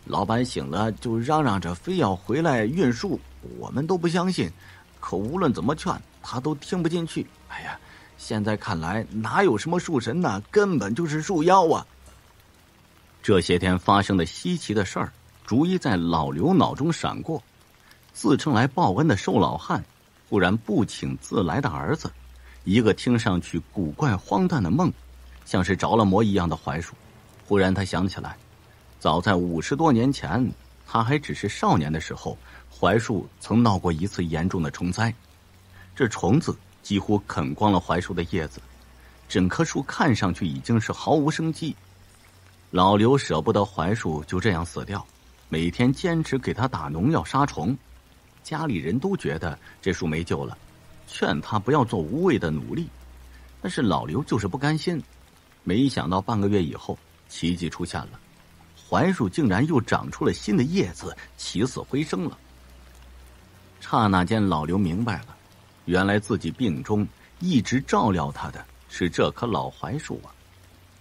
老板醒了就嚷嚷着非要回来运树，我们都不相信，可无论怎么劝他都听不进去。哎呀，现在看来哪有什么树神呢，根本就是树妖啊！”这些天发生的稀奇的事儿，逐一在老刘脑中闪过。自称来报恩的瘦老汉，忽然不请自来的儿子，一个听上去古怪荒诞的梦，像是着了魔一样的槐树。忽然他想起来，早在五十多年前，他还只是少年的时候，槐树曾闹过一次严重的虫灾。这虫子几乎啃光了槐树的叶子，整棵树看上去已经是毫无生机。老刘舍不得槐树就这样死掉，每天坚持给他打农药杀虫。家里人都觉得这树没救了，劝他不要做无谓的努力，但是老刘就是不甘心。没想到半个月以后，奇迹出现了，槐树竟然又长出了新的叶子，起死回生了。刹那间老刘明白了，原来自己病中一直照料他的是这棵老槐树啊。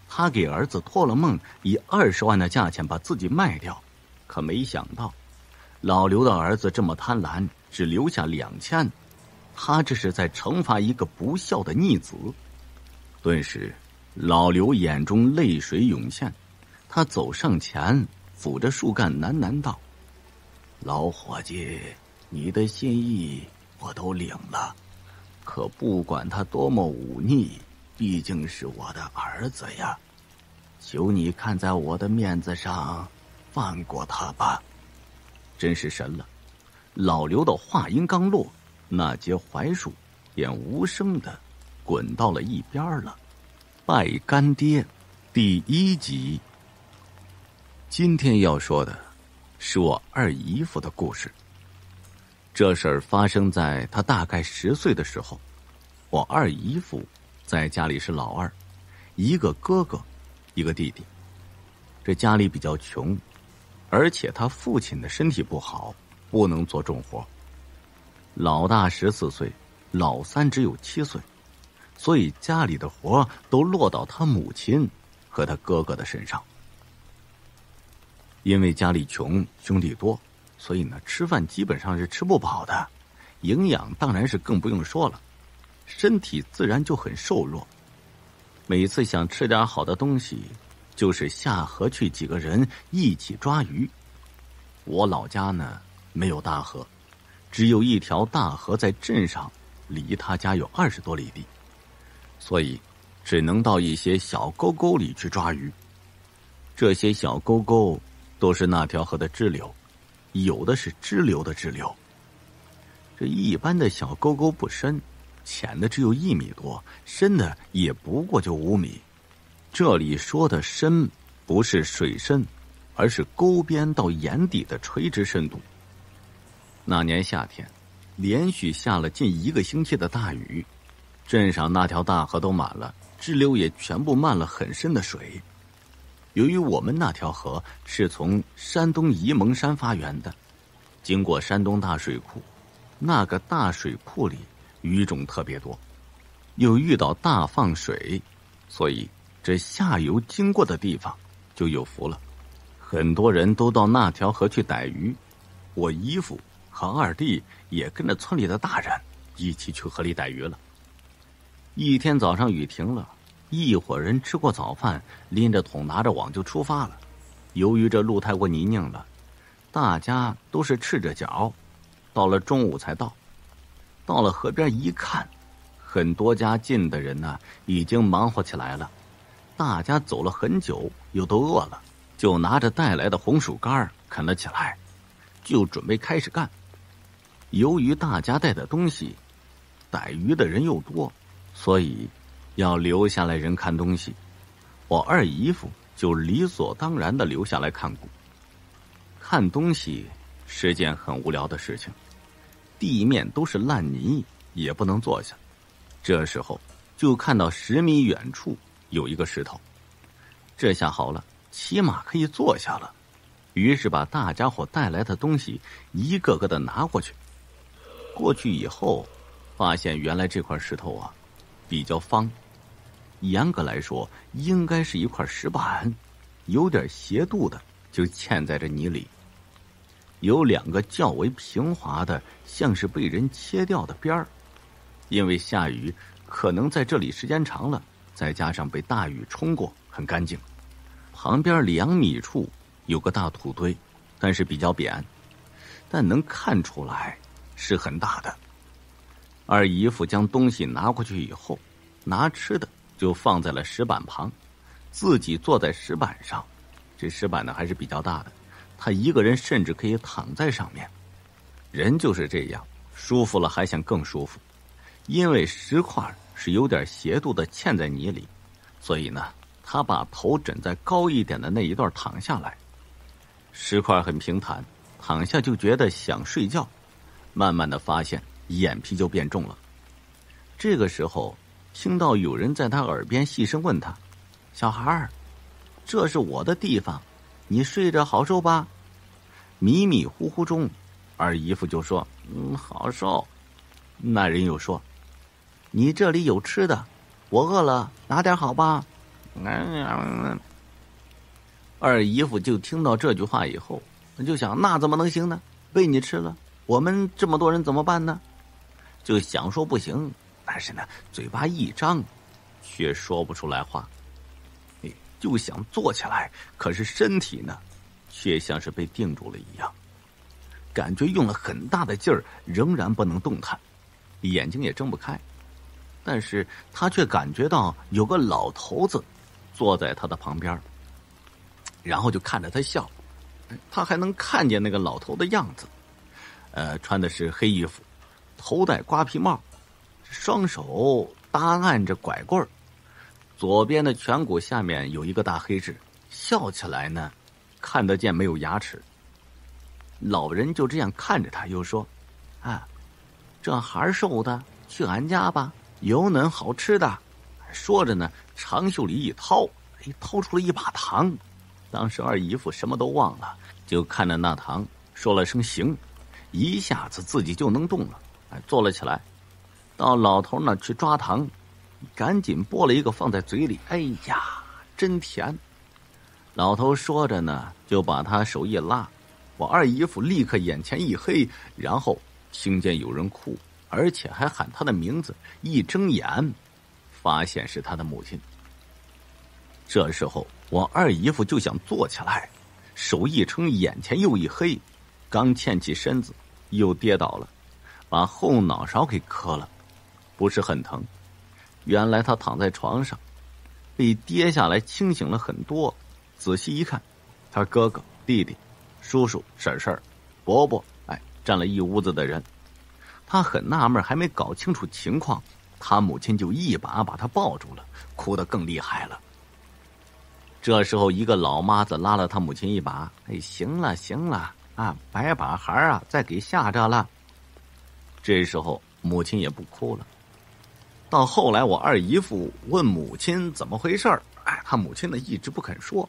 他给儿子托了梦，以二十万的价钱把自己卖掉，可没想到，老刘的儿子这么贪婪，只留下两千，他这是在惩罚一个不孝的逆子。顿时，老刘眼中泪水涌现，他走上前，抚着树干喃喃道：“老伙计，你的心意我都领了，可不管他多么忤逆，毕竟是我的儿子呀，求你看在我的面子上放过他吧。”真是神了，老刘的话音刚落，那截槐树便无声的滚到了一边了。拜干爹第一集。今天要说的是我二姨夫的故事。这事儿发生在他大概十岁的时候。我二姨夫在家里是老二，一个哥哥，一个弟弟。这家里比较穷，而且他父亲的身体不好，不能做重活。老大十四岁，老三只有七岁，所以家里的活都落到他母亲和他哥哥的身上。因为家里穷，兄弟多，所以呢，吃饭基本上是吃不饱的，营养当然是更不用说了。身体自然就很瘦弱，每次想吃点好的东西，就是下河去几个人一起抓鱼。我老家呢，没有大河，只有一条大河在镇上，离他家有二十多里地，所以只能到一些小沟沟里去抓鱼。这些小沟沟都是那条河的支流，有的是支流的支流。这一般的小沟沟不深，浅的只有一米多，深的也不过就五米。这里说的深，不是水深，而是沟边到眼底的垂直深度。那年夏天，连续下了近一个星期的大雨，镇上那条大河都满了，支流也全部漫了很深的水。由于我们那条河是从山东沂蒙山发源的，经过山东大水库，那个大水库里鱼种特别多，又遇到大放水，所以这下游经过的地方就有福了。很多人都到那条河去逮鱼，我姨父和二弟也跟着村里的大人一起去河里逮鱼了。一天早上雨停了，一伙人吃过早饭，拎着桶拿着网就出发了。由于这路太过泥泞了，大家都是赤着脚，到了中午才到。到了河边一看，很多家近的人呢、啊、已经忙活起来了。大家走了很久，又都饿了，就拿着带来的红薯干啃了起来，就准备开始干。由于大家带的东西，逮鱼的人又多，所以要留下来人看东西。我二姨夫就理所当然地留下来看顾。看东西是件很无聊的事情，地面都是烂泥，也不能坐下。这时候就看到十米远处有一个石头，这下好了，起码可以坐下了。于是把大家伙带来的东西一个个的拿过去。过去以后，发现原来这块石头啊比较方，严格来说应该是一块石板，有点斜度的就嵌在这泥里。有两个较为平滑的，像是被人切掉的边儿。因为下雨，可能在这里时间长了，再加上被大雨冲过，很干净。旁边两米处有个大土堆，但是比较扁，但能看出来是很大的。二姨夫将东西拿过去以后，拿吃的就放在了石板旁，自己坐在石板上。这石板呢还是比较大的，他一个人甚至可以躺在上面。人就是这样，舒服了还想更舒服。因为石块是有点斜度的嵌在泥里，所以呢，他把头枕在高一点的那一段躺下来。石块很平坦，躺下就觉得想睡觉，慢慢的发现眼皮就变重了。这个时候，听到有人在他耳边细声问他：“小孩儿，这是我的地方，你睡着好受吧？”迷迷糊糊中，二姨夫就说：“嗯，好受。”那人又说：“你这里有吃的，我饿了，拿点好吧。”二姨夫就听到这句话以后，就想：那怎么能行呢？被你吃了，我们这么多人怎么办呢？就想说不行，但是呢，嘴巴一张，却说不出来话。就想坐起来，可是身体呢，却像是被定住了一样，感觉用了很大的劲儿，仍然不能动弹。眼睛也睁不开，但是他却感觉到有个老头子坐在他的旁边，然后就看着他笑。他还能看见那个老头的样子，呃，穿的是黑衣服，头戴瓜皮帽，双手搭按着拐棍儿，左边的颧骨下面有一个大黑痣，笑起来呢，看得见没有牙齿。老人就这样看着他，又说：“啊。”这孩瘦的，去俺家吧，有恁好吃的。说着呢，长袖里一掏，哎，掏出了一把糖。当时二姨夫什么都忘了，就看着那糖，说了声行，一下子自己就能动了，哎，坐了起来，到老头那去抓糖，赶紧剥了一个放在嘴里，哎呀，真甜。老头说着呢，就把他手一拉，我二姨夫立刻眼前一黑，然后听见有人哭，而且还喊他的名字，一睁眼发现是他的母亲。这时候我二姨夫就想坐起来，手一撑，眼前又一黑，刚欠起身子又跌倒了，把后脑勺给磕了，不是很疼。原来他躺在床上被跌下来，清醒了很多。仔细一看，他哥哥、弟弟、叔叔、婶婶、伯伯站了一屋子的人，他很纳闷，还没搞清楚情况，他母亲就一把把他抱住了，哭得更厉害了。这时候，一个老妈子拉了他母亲一把：“哎，行了，行了啊，白把孩儿啊，再给吓着了。”这时候，母亲也不哭了。到后来，我二姨夫问母亲怎么回事儿，哎，他母亲呢一直不肯说。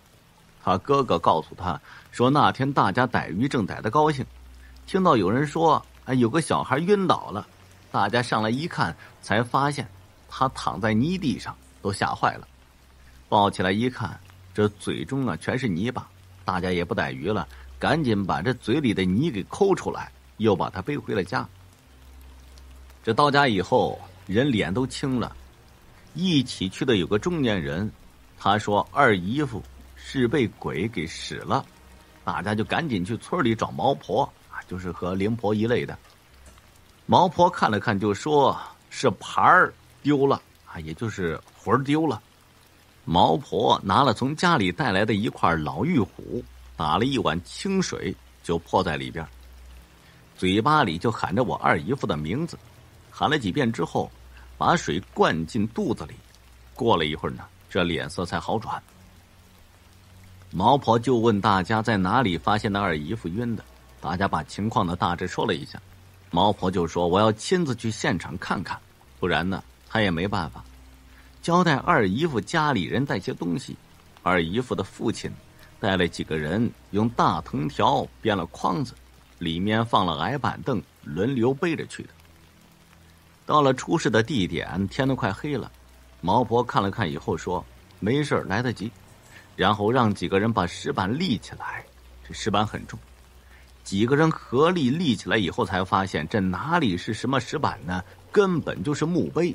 他哥哥告诉他说，那天大家逮鱼正逮得高兴。听到有人说，哎，有个小孩晕倒了，大家上来一看，才发现他躺在泥地上，都吓坏了。抱起来一看，这嘴中啊全是泥巴，大家也不逮鱼了，赶紧把这嘴里的泥给抠出来，又把他背回了家。这到家以后，人脸都青了，一起去的有个中年人，他说二姨夫是被鬼给使了，大家就赶紧去村里找毛婆啊，就是和灵婆一类的。毛婆看了看就说是牌儿丢了啊，也就是魂儿丢了。毛婆拿了从家里带来的一块老玉虎，打了一碗清水就泼在里边，嘴巴里就喊着我二姨夫的名字，喊了几遍之后把水灌进肚子里。过了一会儿呢，这脸色才好转。毛婆就问大家在哪里发现那二姨夫晕的，大家把情况呢大致说了一下。毛婆就说我要亲自去现场看看，不然呢她也没办法。交代二姨夫家里人带些东西，二姨夫的父亲带了几个人用大藤条编了筐子，里面放了矮板凳，轮流背着去的。到了出事的地点，天都快黑了。毛婆看了看以后说没事，来得及，然后让几个人把石板立起来。这石板很重，几个人合力立起来以后才发现这哪里是什么石板呢，根本就是墓碑，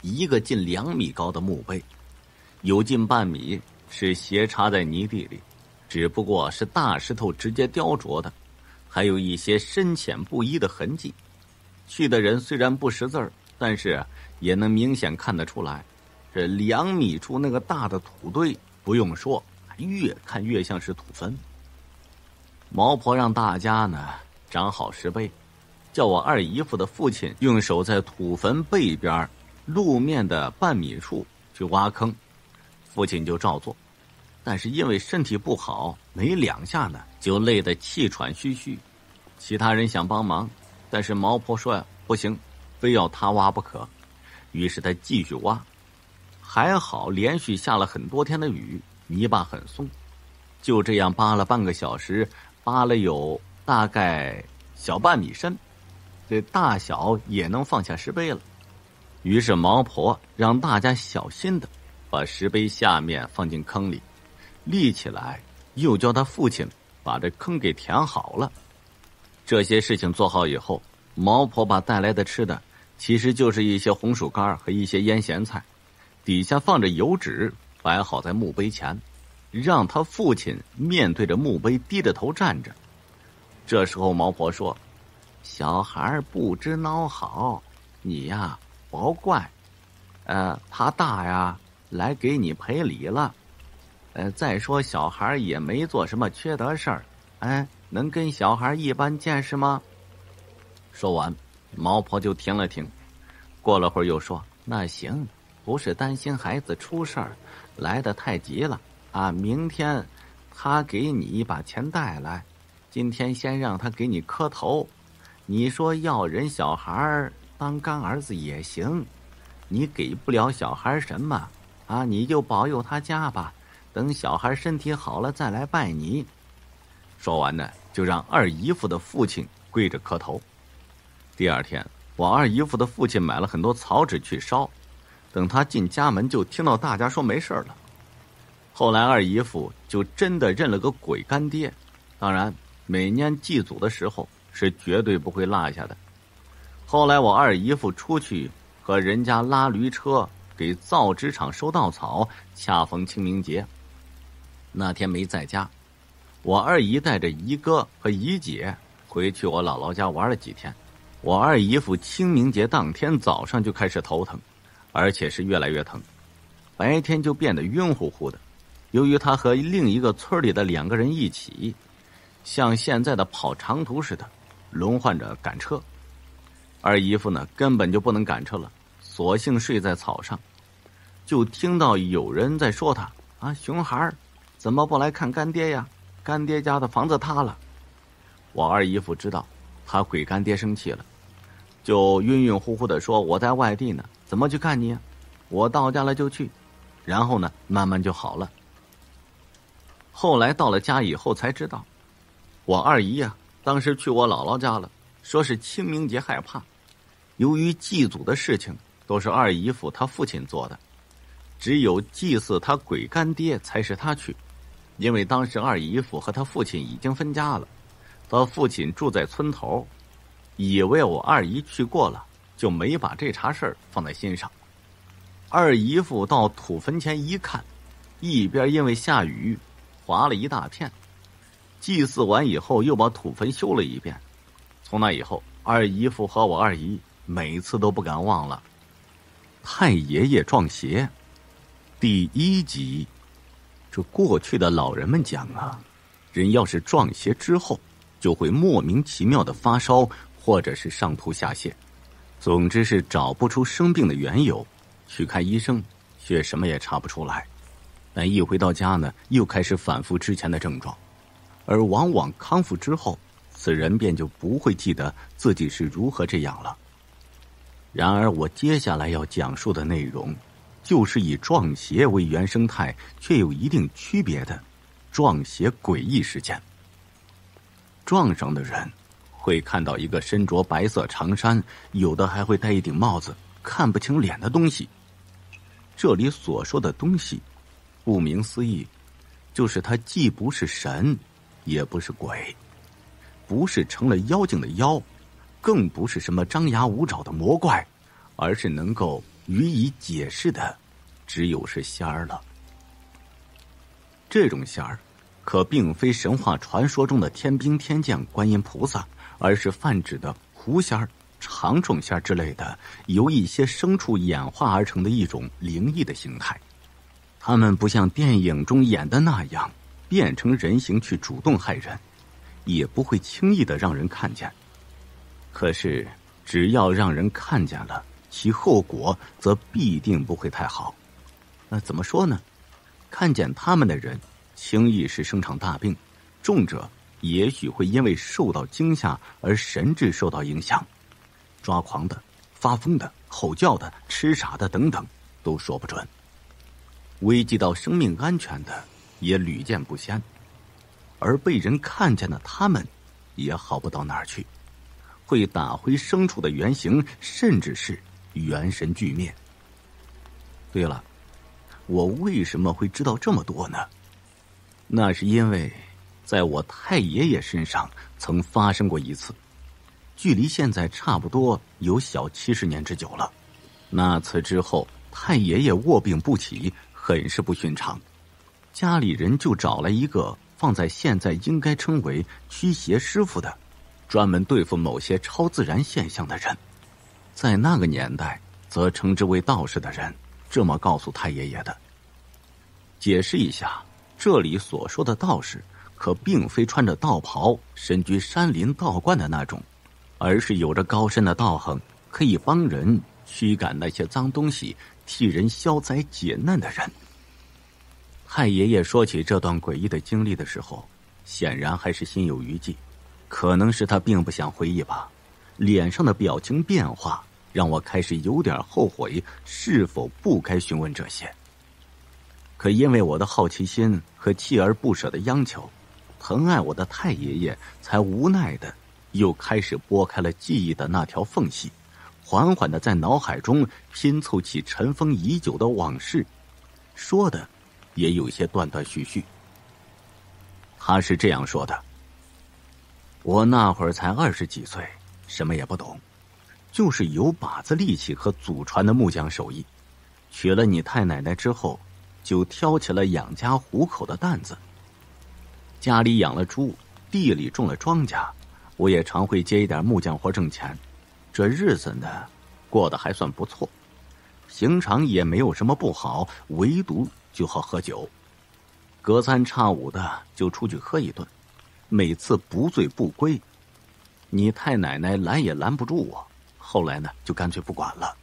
一个近两米高的墓碑，有近半米是斜插在泥地里，只不过是大石头直接雕琢的，还有一些深浅不一的痕迹。去的人虽然不识字儿，但是也能明显看得出来，这两米处那个大的土堆，不用说，越看越像是土坟。毛婆让大家呢长好石碑，叫我二姨夫的父亲用手在土坟背边路面的半米处去挖坑，父亲就照做，但是因为身体不好，没两下呢就累得气喘吁吁。其他人想帮忙，但是毛婆说呀不行，非要他挖不可。于是他继续挖，还好连续下了很多天的雨，泥巴很松。就这样扒了半个小时，扒了有大概小半米深，这大小也能放下石碑了。于是毛婆让大家小心的把石碑下面放进坑里，立起来，又叫他父亲把这坑给填好了。这些事情做好以后，毛婆把带来的吃的其实就是一些红薯干和一些腌咸菜，底下放着油纸，摆好在墓碑前，让他父亲面对着墓碑低着头站着。这时候毛婆说，小孩不知孬好，你呀别怪，呃他大呀来给你赔礼了，呃再说小孩也没做什么缺德事儿，哎，能跟小孩一般见识吗？说完毛婆就停了停，过了会儿又说，那行，不是担心孩子出事儿来得太急了啊，明天他给你把钱带来，今天先让他给你磕头，你说要人小孩当干儿子也行，你给不了小孩什么啊，你就保佑他家吧，等小孩身体好了再来拜你。说完呢就让二姨夫的父亲跪着磕头。第二天我二姨夫的父亲买了很多草纸去烧，等他进家门就听到大家说没事了。后来二姨夫就真的认了个鬼干爹，当然每年祭祖的时候是绝对不会落下的。后来我二姨夫出去和人家拉驴车给造纸厂收稻草，恰逢清明节，那天没在家，我二姨带着姨哥和姨姐回去我姥姥家玩了几天。我二姨夫清明节当天早上就开始头疼，而且是越来越疼，白天就变得晕乎乎的。由于他和另一个村里的两个人一起，像现在的跑长途似的，轮换着赶车。二姨夫呢根本就不能赶车了，索性睡在草上，就听到有人在说他啊，熊孩怎么不来看干爹呀，干爹家的房子塌了。我二姨夫知道他鬼干爹生气了，就晕晕乎乎的说，我在外地呢，怎么去看你啊，我到家了就去。然后呢慢慢就好了。后来到了家以后才知道，我二姨啊当时去我姥姥家了，说是清明节害怕。由于祭祖的事情都是二姨夫他父亲做的，只有祭祀他鬼干爹才是他去。因为当时二姨夫和他父亲已经分家了，他父亲住在村头，以为我二姨去过了，就没把这茬事儿放在心上。二姨父到土坟前一看，一边因为下雨滑了一大片，祭祀完以后又把土坟修了一遍。从那以后，二姨父和我二姨每次都不敢忘了。太爷爷撞邪第一集，这过去的老人们讲啊，人要是撞邪之后，就会莫名其妙的发烧，或者是上吐下泻，总之是找不出生病的缘由。去看医生，却什么也查不出来。但一回到家呢，又开始反复之前的症状，而往往康复之后，此人便就不会记得自己是如何这样了。然而我接下来要讲述的内容，就是以撞邪为原生态却有一定区别的撞邪诡异事件。撞上的人会看到一个身着白色长衫，有的还会戴一顶帽子，看不清脸的东西。这里所说的东西，顾名思义，就是它既不是神，也不是鬼，不是成了妖精的妖，更不是什么张牙舞爪的魔怪，而是能够予以解释的，只有是仙儿了。这种仙儿，可并非神话传说中的天兵天将、观音菩萨，而是泛指的狐仙儿、长虫仙之类的，由一些牲畜演化而成的一种灵异的形态。它们不像电影中演的那样变成人形去主动害人，也不会轻易的让人看见。可是只要让人看见了，其后果则必定不会太好。那怎么说呢？看见他们的人轻易是生场大病，重者也许会因为受到惊吓而神智受到影响，抓狂的、发疯的、吼叫的、痴傻的等等，都说不准。危及到生命安全的也屡见不鲜，而被人看见的他们也好不到哪儿去，会打回牲畜的原形，甚至是元神俱灭。对了，我为什么会知道这么多呢？那是因为在我太爷爷身上曾发生过一次，距离现在差不多有小七十年之久了。那次之后，太爷爷卧病不起，很是不寻常。家里人就找来一个放在现在应该称为驱邪师傅的，专门对付某些超自然现象的人，在那个年代则称之为道士的人，这么告诉太爷爷的。解释一下，这里所说的道士，可并非穿着道袍、身居山林道观的那种，而是有着高深的道行，可以帮人驱赶那些脏东西，替人消灾解难的人。太爷爷说起这段诡异的经历的时候，显然还是心有余悸，可能是他并不想回忆吧。脸上的表情变化让我开始有点后悔是否不该询问这些，可因为我的好奇心和锲而不舍的央求，疼爱我的太爷爷才无奈的又开始拨开了记忆的那条缝隙，缓缓地在脑海中拼凑起尘封已久的往事，说的也有些断断续续。他是这样说的：我那会儿才二十几岁，什么也不懂，就是有把子力气和祖传的木匠手艺。娶了你太奶奶之后，就挑起了养家糊口的担子。家里养了猪，地里种了庄稼，我也常会接一点木匠活挣钱，这日子呢过得还算不错，平常也没有什么不好，唯独就好喝酒，隔三差五的就出去喝一顿，每次不醉不归。你太奶奶拦也拦不住我，后来呢就干脆不管了。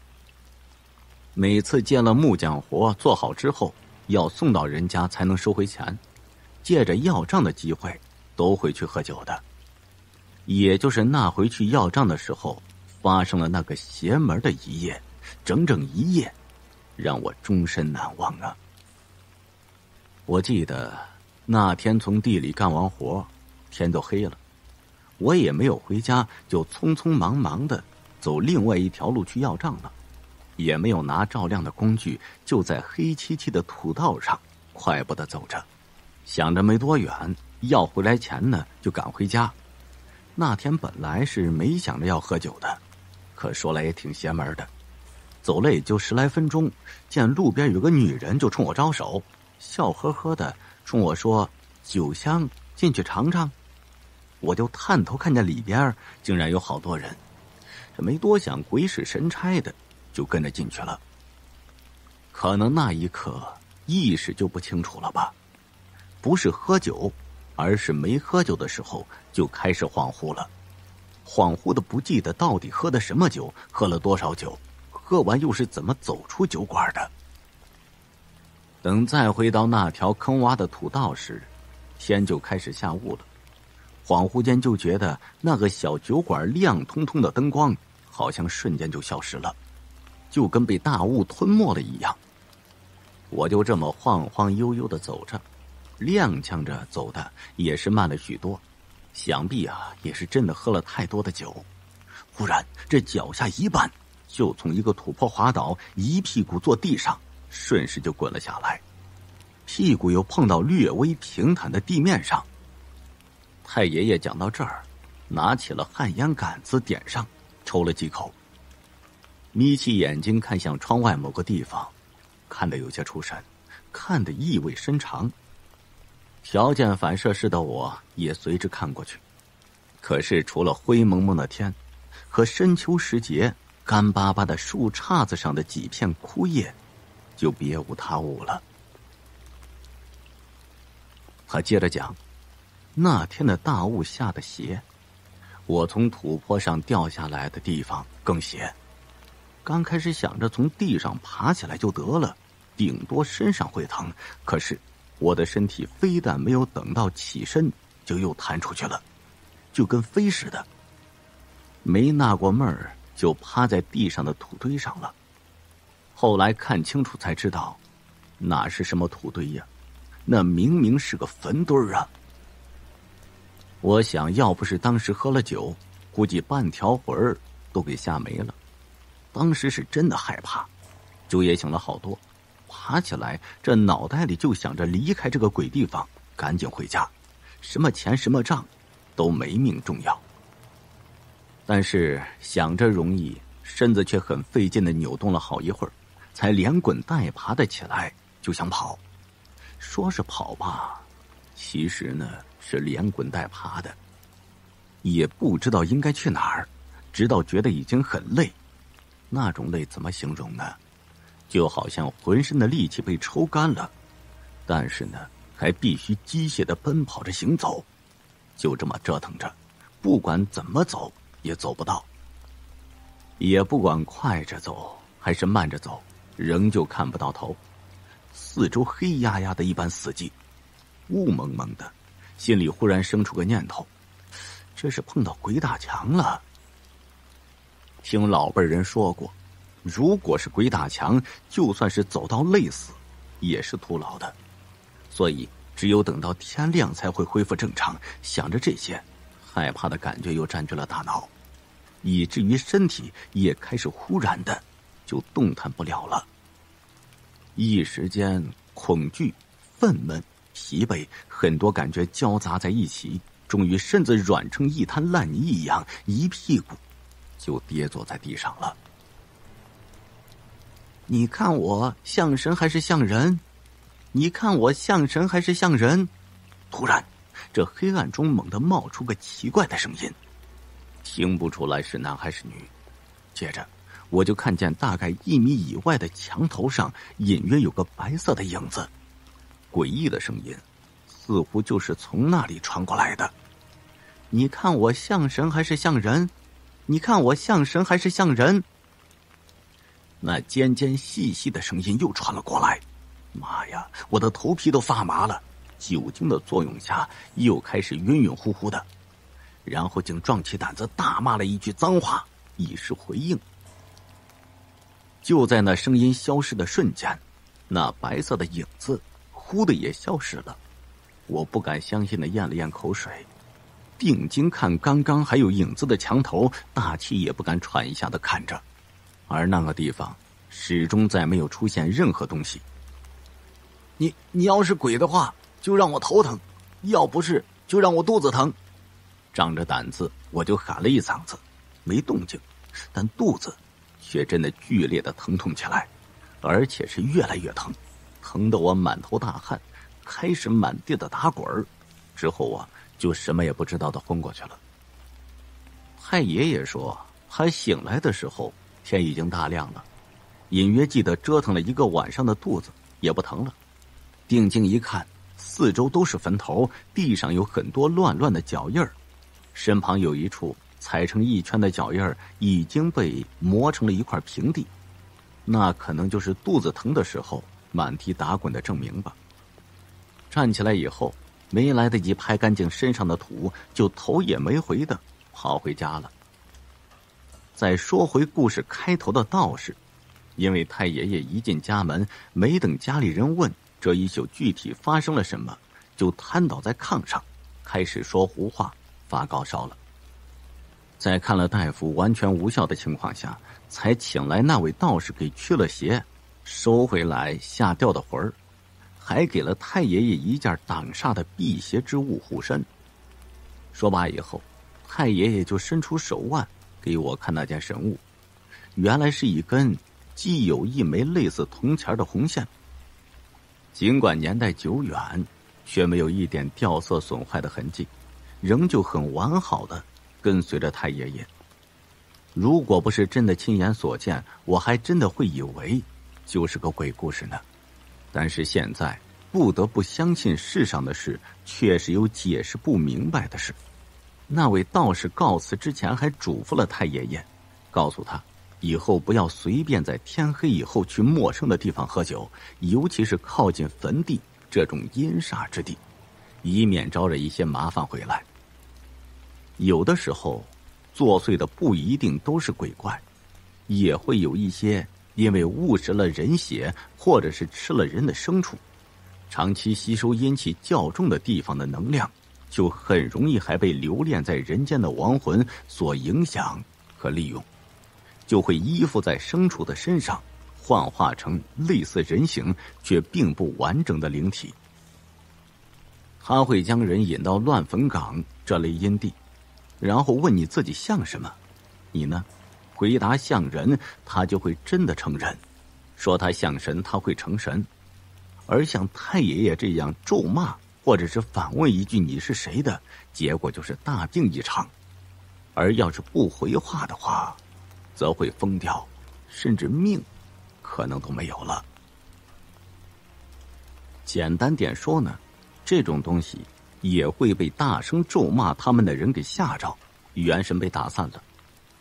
每次接了木匠活做好之后，要送到人家才能收回钱，借着要账的机会都会去喝酒的。也就是那回去要账的时候，发生了那个邪门的一夜，整整一夜，让我终身难忘啊！我记得那天从地里干完活，天都黑了，我也没有回家，就匆匆忙忙的走另外一条路去要账了，也没有拿照亮的工具，就在黑漆漆的土道上快步的走着，想着没多远要回来钱呢，就赶回家。那天本来是没想着要喝酒的，可说来也挺邪门的，走了也就十来分钟，见路边有个女人就冲我招手，笑呵呵的冲我说：“酒香，进去尝尝。”我就探头看见里边竟然有好多人，这没多想，鬼使神差的就跟着进去了。可能那一刻意识就不清楚了吧，不是喝酒，而是没喝酒的时候就开始恍惚了，恍惚的不记得到底喝的什么酒，喝了多少酒，喝完又是怎么走出酒馆的。等再回到那条坑洼的土道时，天就开始下雾了，恍惚间就觉得那个小酒馆亮通通的灯光好像瞬间就消失了，就跟被大雾吞没了一样。我就这么晃晃悠悠的走着，踉跄着走的也是慢了许多，想必啊也是真的喝了太多的酒。忽然这脚下一绊，就从一个土坡滑倒，一屁股坐地上，顺势就滚了下来，屁股又碰到略微平坦的地面上。太爷爷讲到这儿，拿起了旱烟杆子点上，抽了几口，眯起眼睛看向窗外某个地方，看得有些出神，看得意味深长。条件反射似的，我也随之看过去。可是除了灰蒙蒙的天和深秋时节干巴巴的树杈子上的几片枯叶，就别无他物了。他接着讲，那天的大雾下的斜，我从土坡上掉下来的地方更斜。刚开始想着从地上爬起来就得了，顶多身上会疼，可是我的身体非但没有等到起身，就又弹出去了，就跟飞似的。没纳过闷儿，就趴在地上的土堆上了。后来看清楚才知道，哪是什么土堆呀，那明明是个坟堆儿啊！我想要不是当时喝了酒，估计半条魂儿都给吓没了。当时是真的害怕，酒也醒了好多。爬起来，这脑袋里就想着离开这个鬼地方，赶紧回家，什么钱什么账都没命重要。但是想着容易，身子却很费劲的扭动了好一会儿，才连滚带爬的起来，就想跑。说是跑吧，其实呢是连滚带爬的，也不知道应该去哪儿，直到觉得已经很累。那种累怎么形容呢？就好像浑身的力气被抽干了，但是呢，还必须机械地奔跑着行走，就这么折腾着，不管怎么走也走不到，也不管快着走还是慢着走，仍旧看不到头。四周黑压压的一般死寂，雾蒙蒙的，心里忽然生出个念头，这是碰到鬼打墙了。听老辈人说过，如果是鬼打墙，就算是走到累死也是徒劳的，所以只有等到天亮才会恢复正常。想着这些，害怕的感觉又占据了大脑，以至于身体也开始忽然的就动弹不了了。一时间恐惧、愤懑、疲惫，很多感觉交杂在一起，终于身子软成一滩烂泥一样，一屁股就跌坐在地上了。你看我像神还是像人？你看我像神还是像人？突然，这黑暗中猛地冒出个奇怪的声音，听不出来是男还是女。接着，我就看见大概一米以外的墙头上隐约有个白色的影子，诡异的声音似乎就是从那里传过来的。你看我像神还是像人？你看我像神还是像人？那尖尖细细的声音又传了过来，妈呀，我的头皮都发麻了，酒精的作用下又开始晕晕乎乎的，然后竟壮起胆子大骂了一句脏话，以示回应。就在那声音消失的瞬间，那白色的影子忽的也消失了。我不敢相信的咽了咽口水，定睛看刚刚还有影子的墙头，大气也不敢喘一下的看着，而那个地方始终再没有出现任何东西。你你要是鬼的话，就让我头疼，要不是就让我肚子疼。仗着胆子，我就喊了一嗓子，没动静，但肚子却真的剧烈的疼痛起来，而且是越来越疼，疼得我满头大汗，开始满地的打滚。之后啊，就什么也不知道的昏过去了。太爷爷说，他醒来的时候天已经大亮了，隐约记得折腾了一个晚上的肚子也不疼了。定睛一看，四周都是坟头，地上有很多乱乱的脚印儿，身旁有一处踩成一圈的脚印儿已经被磨成了一块平地，那可能就是肚子疼的时候满地打滚的证明吧。站起来以后，没来得及拍干净身上的土，就头也没回的跑回家了。再说回故事开头的道士，因为太爷爷一进家门，没等家里人问这一宿具体发生了什么，就瘫倒在炕上，开始说胡话，发高烧了。在看了大夫完全无效的情况下，才请来那位道士给驱了邪，收回来吓掉的魂儿，还给了太爷爷一件挡煞的辟邪之物护身。说罢以后，太爷爷就伸出手腕给我看那件神物，原来是一根既有一枚类似铜钱的红线，尽管年代久远，却没有一点掉色损坏的痕迹，仍旧很完好的跟随着太爷爷。如果不是真的亲眼所见，我还真的会以为就是个鬼故事呢。但是现在不得不相信，世上的事确实有解释不明白的事。那位道士告辞之前还嘱咐了太爷爷，告诉他以后不要随便在天黑以后去陌生的地方喝酒，尤其是靠近坟地这种阴煞之地，以免招惹一些麻烦回来。有的时候作祟的不一定都是鬼怪，也会有一些因为误食了人血或者是吃了人的牲畜，长期吸收阴气较重的地方的能量，就很容易还被留恋在人间的亡魂所影响和利用，就会依附在牲畜的身上，幻化成类似人形却并不完整的灵体。他会将人引到乱坟岗这类阴地，然后问你自己像什么，你呢？回答像人，他就会真的成人；说他像神，他会成神。而像太爷爷这样咒骂或者是反问一句你是谁的，结果就是大病一场。而要是不回话的话，则会疯掉，甚至命可能都没有了。简单点说呢，这种东西也会被大声咒骂他们的人给吓着，元神被打散了。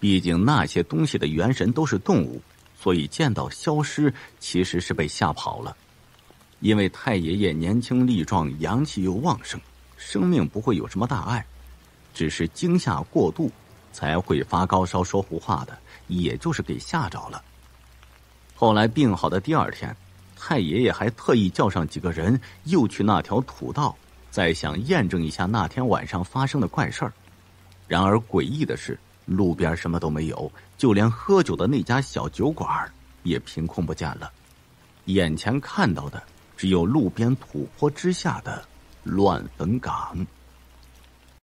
毕竟那些东西的元神都是动物，所以见到消失其实是被吓跑了。因为太爷爷年轻力壮，阳气又旺盛，生命不会有什么大碍，只是惊吓过度才会发高烧说胡话的，也就是给吓着了。后来病好的第二天，太爷爷还特意叫上几个人又去那条土道，再想验证一下那天晚上发生的怪事儿。然而诡异的是，路边什么都没有，就连喝酒的那家小酒馆也凭空不见了。眼前看到的只有路边土坡之下的乱坟岗。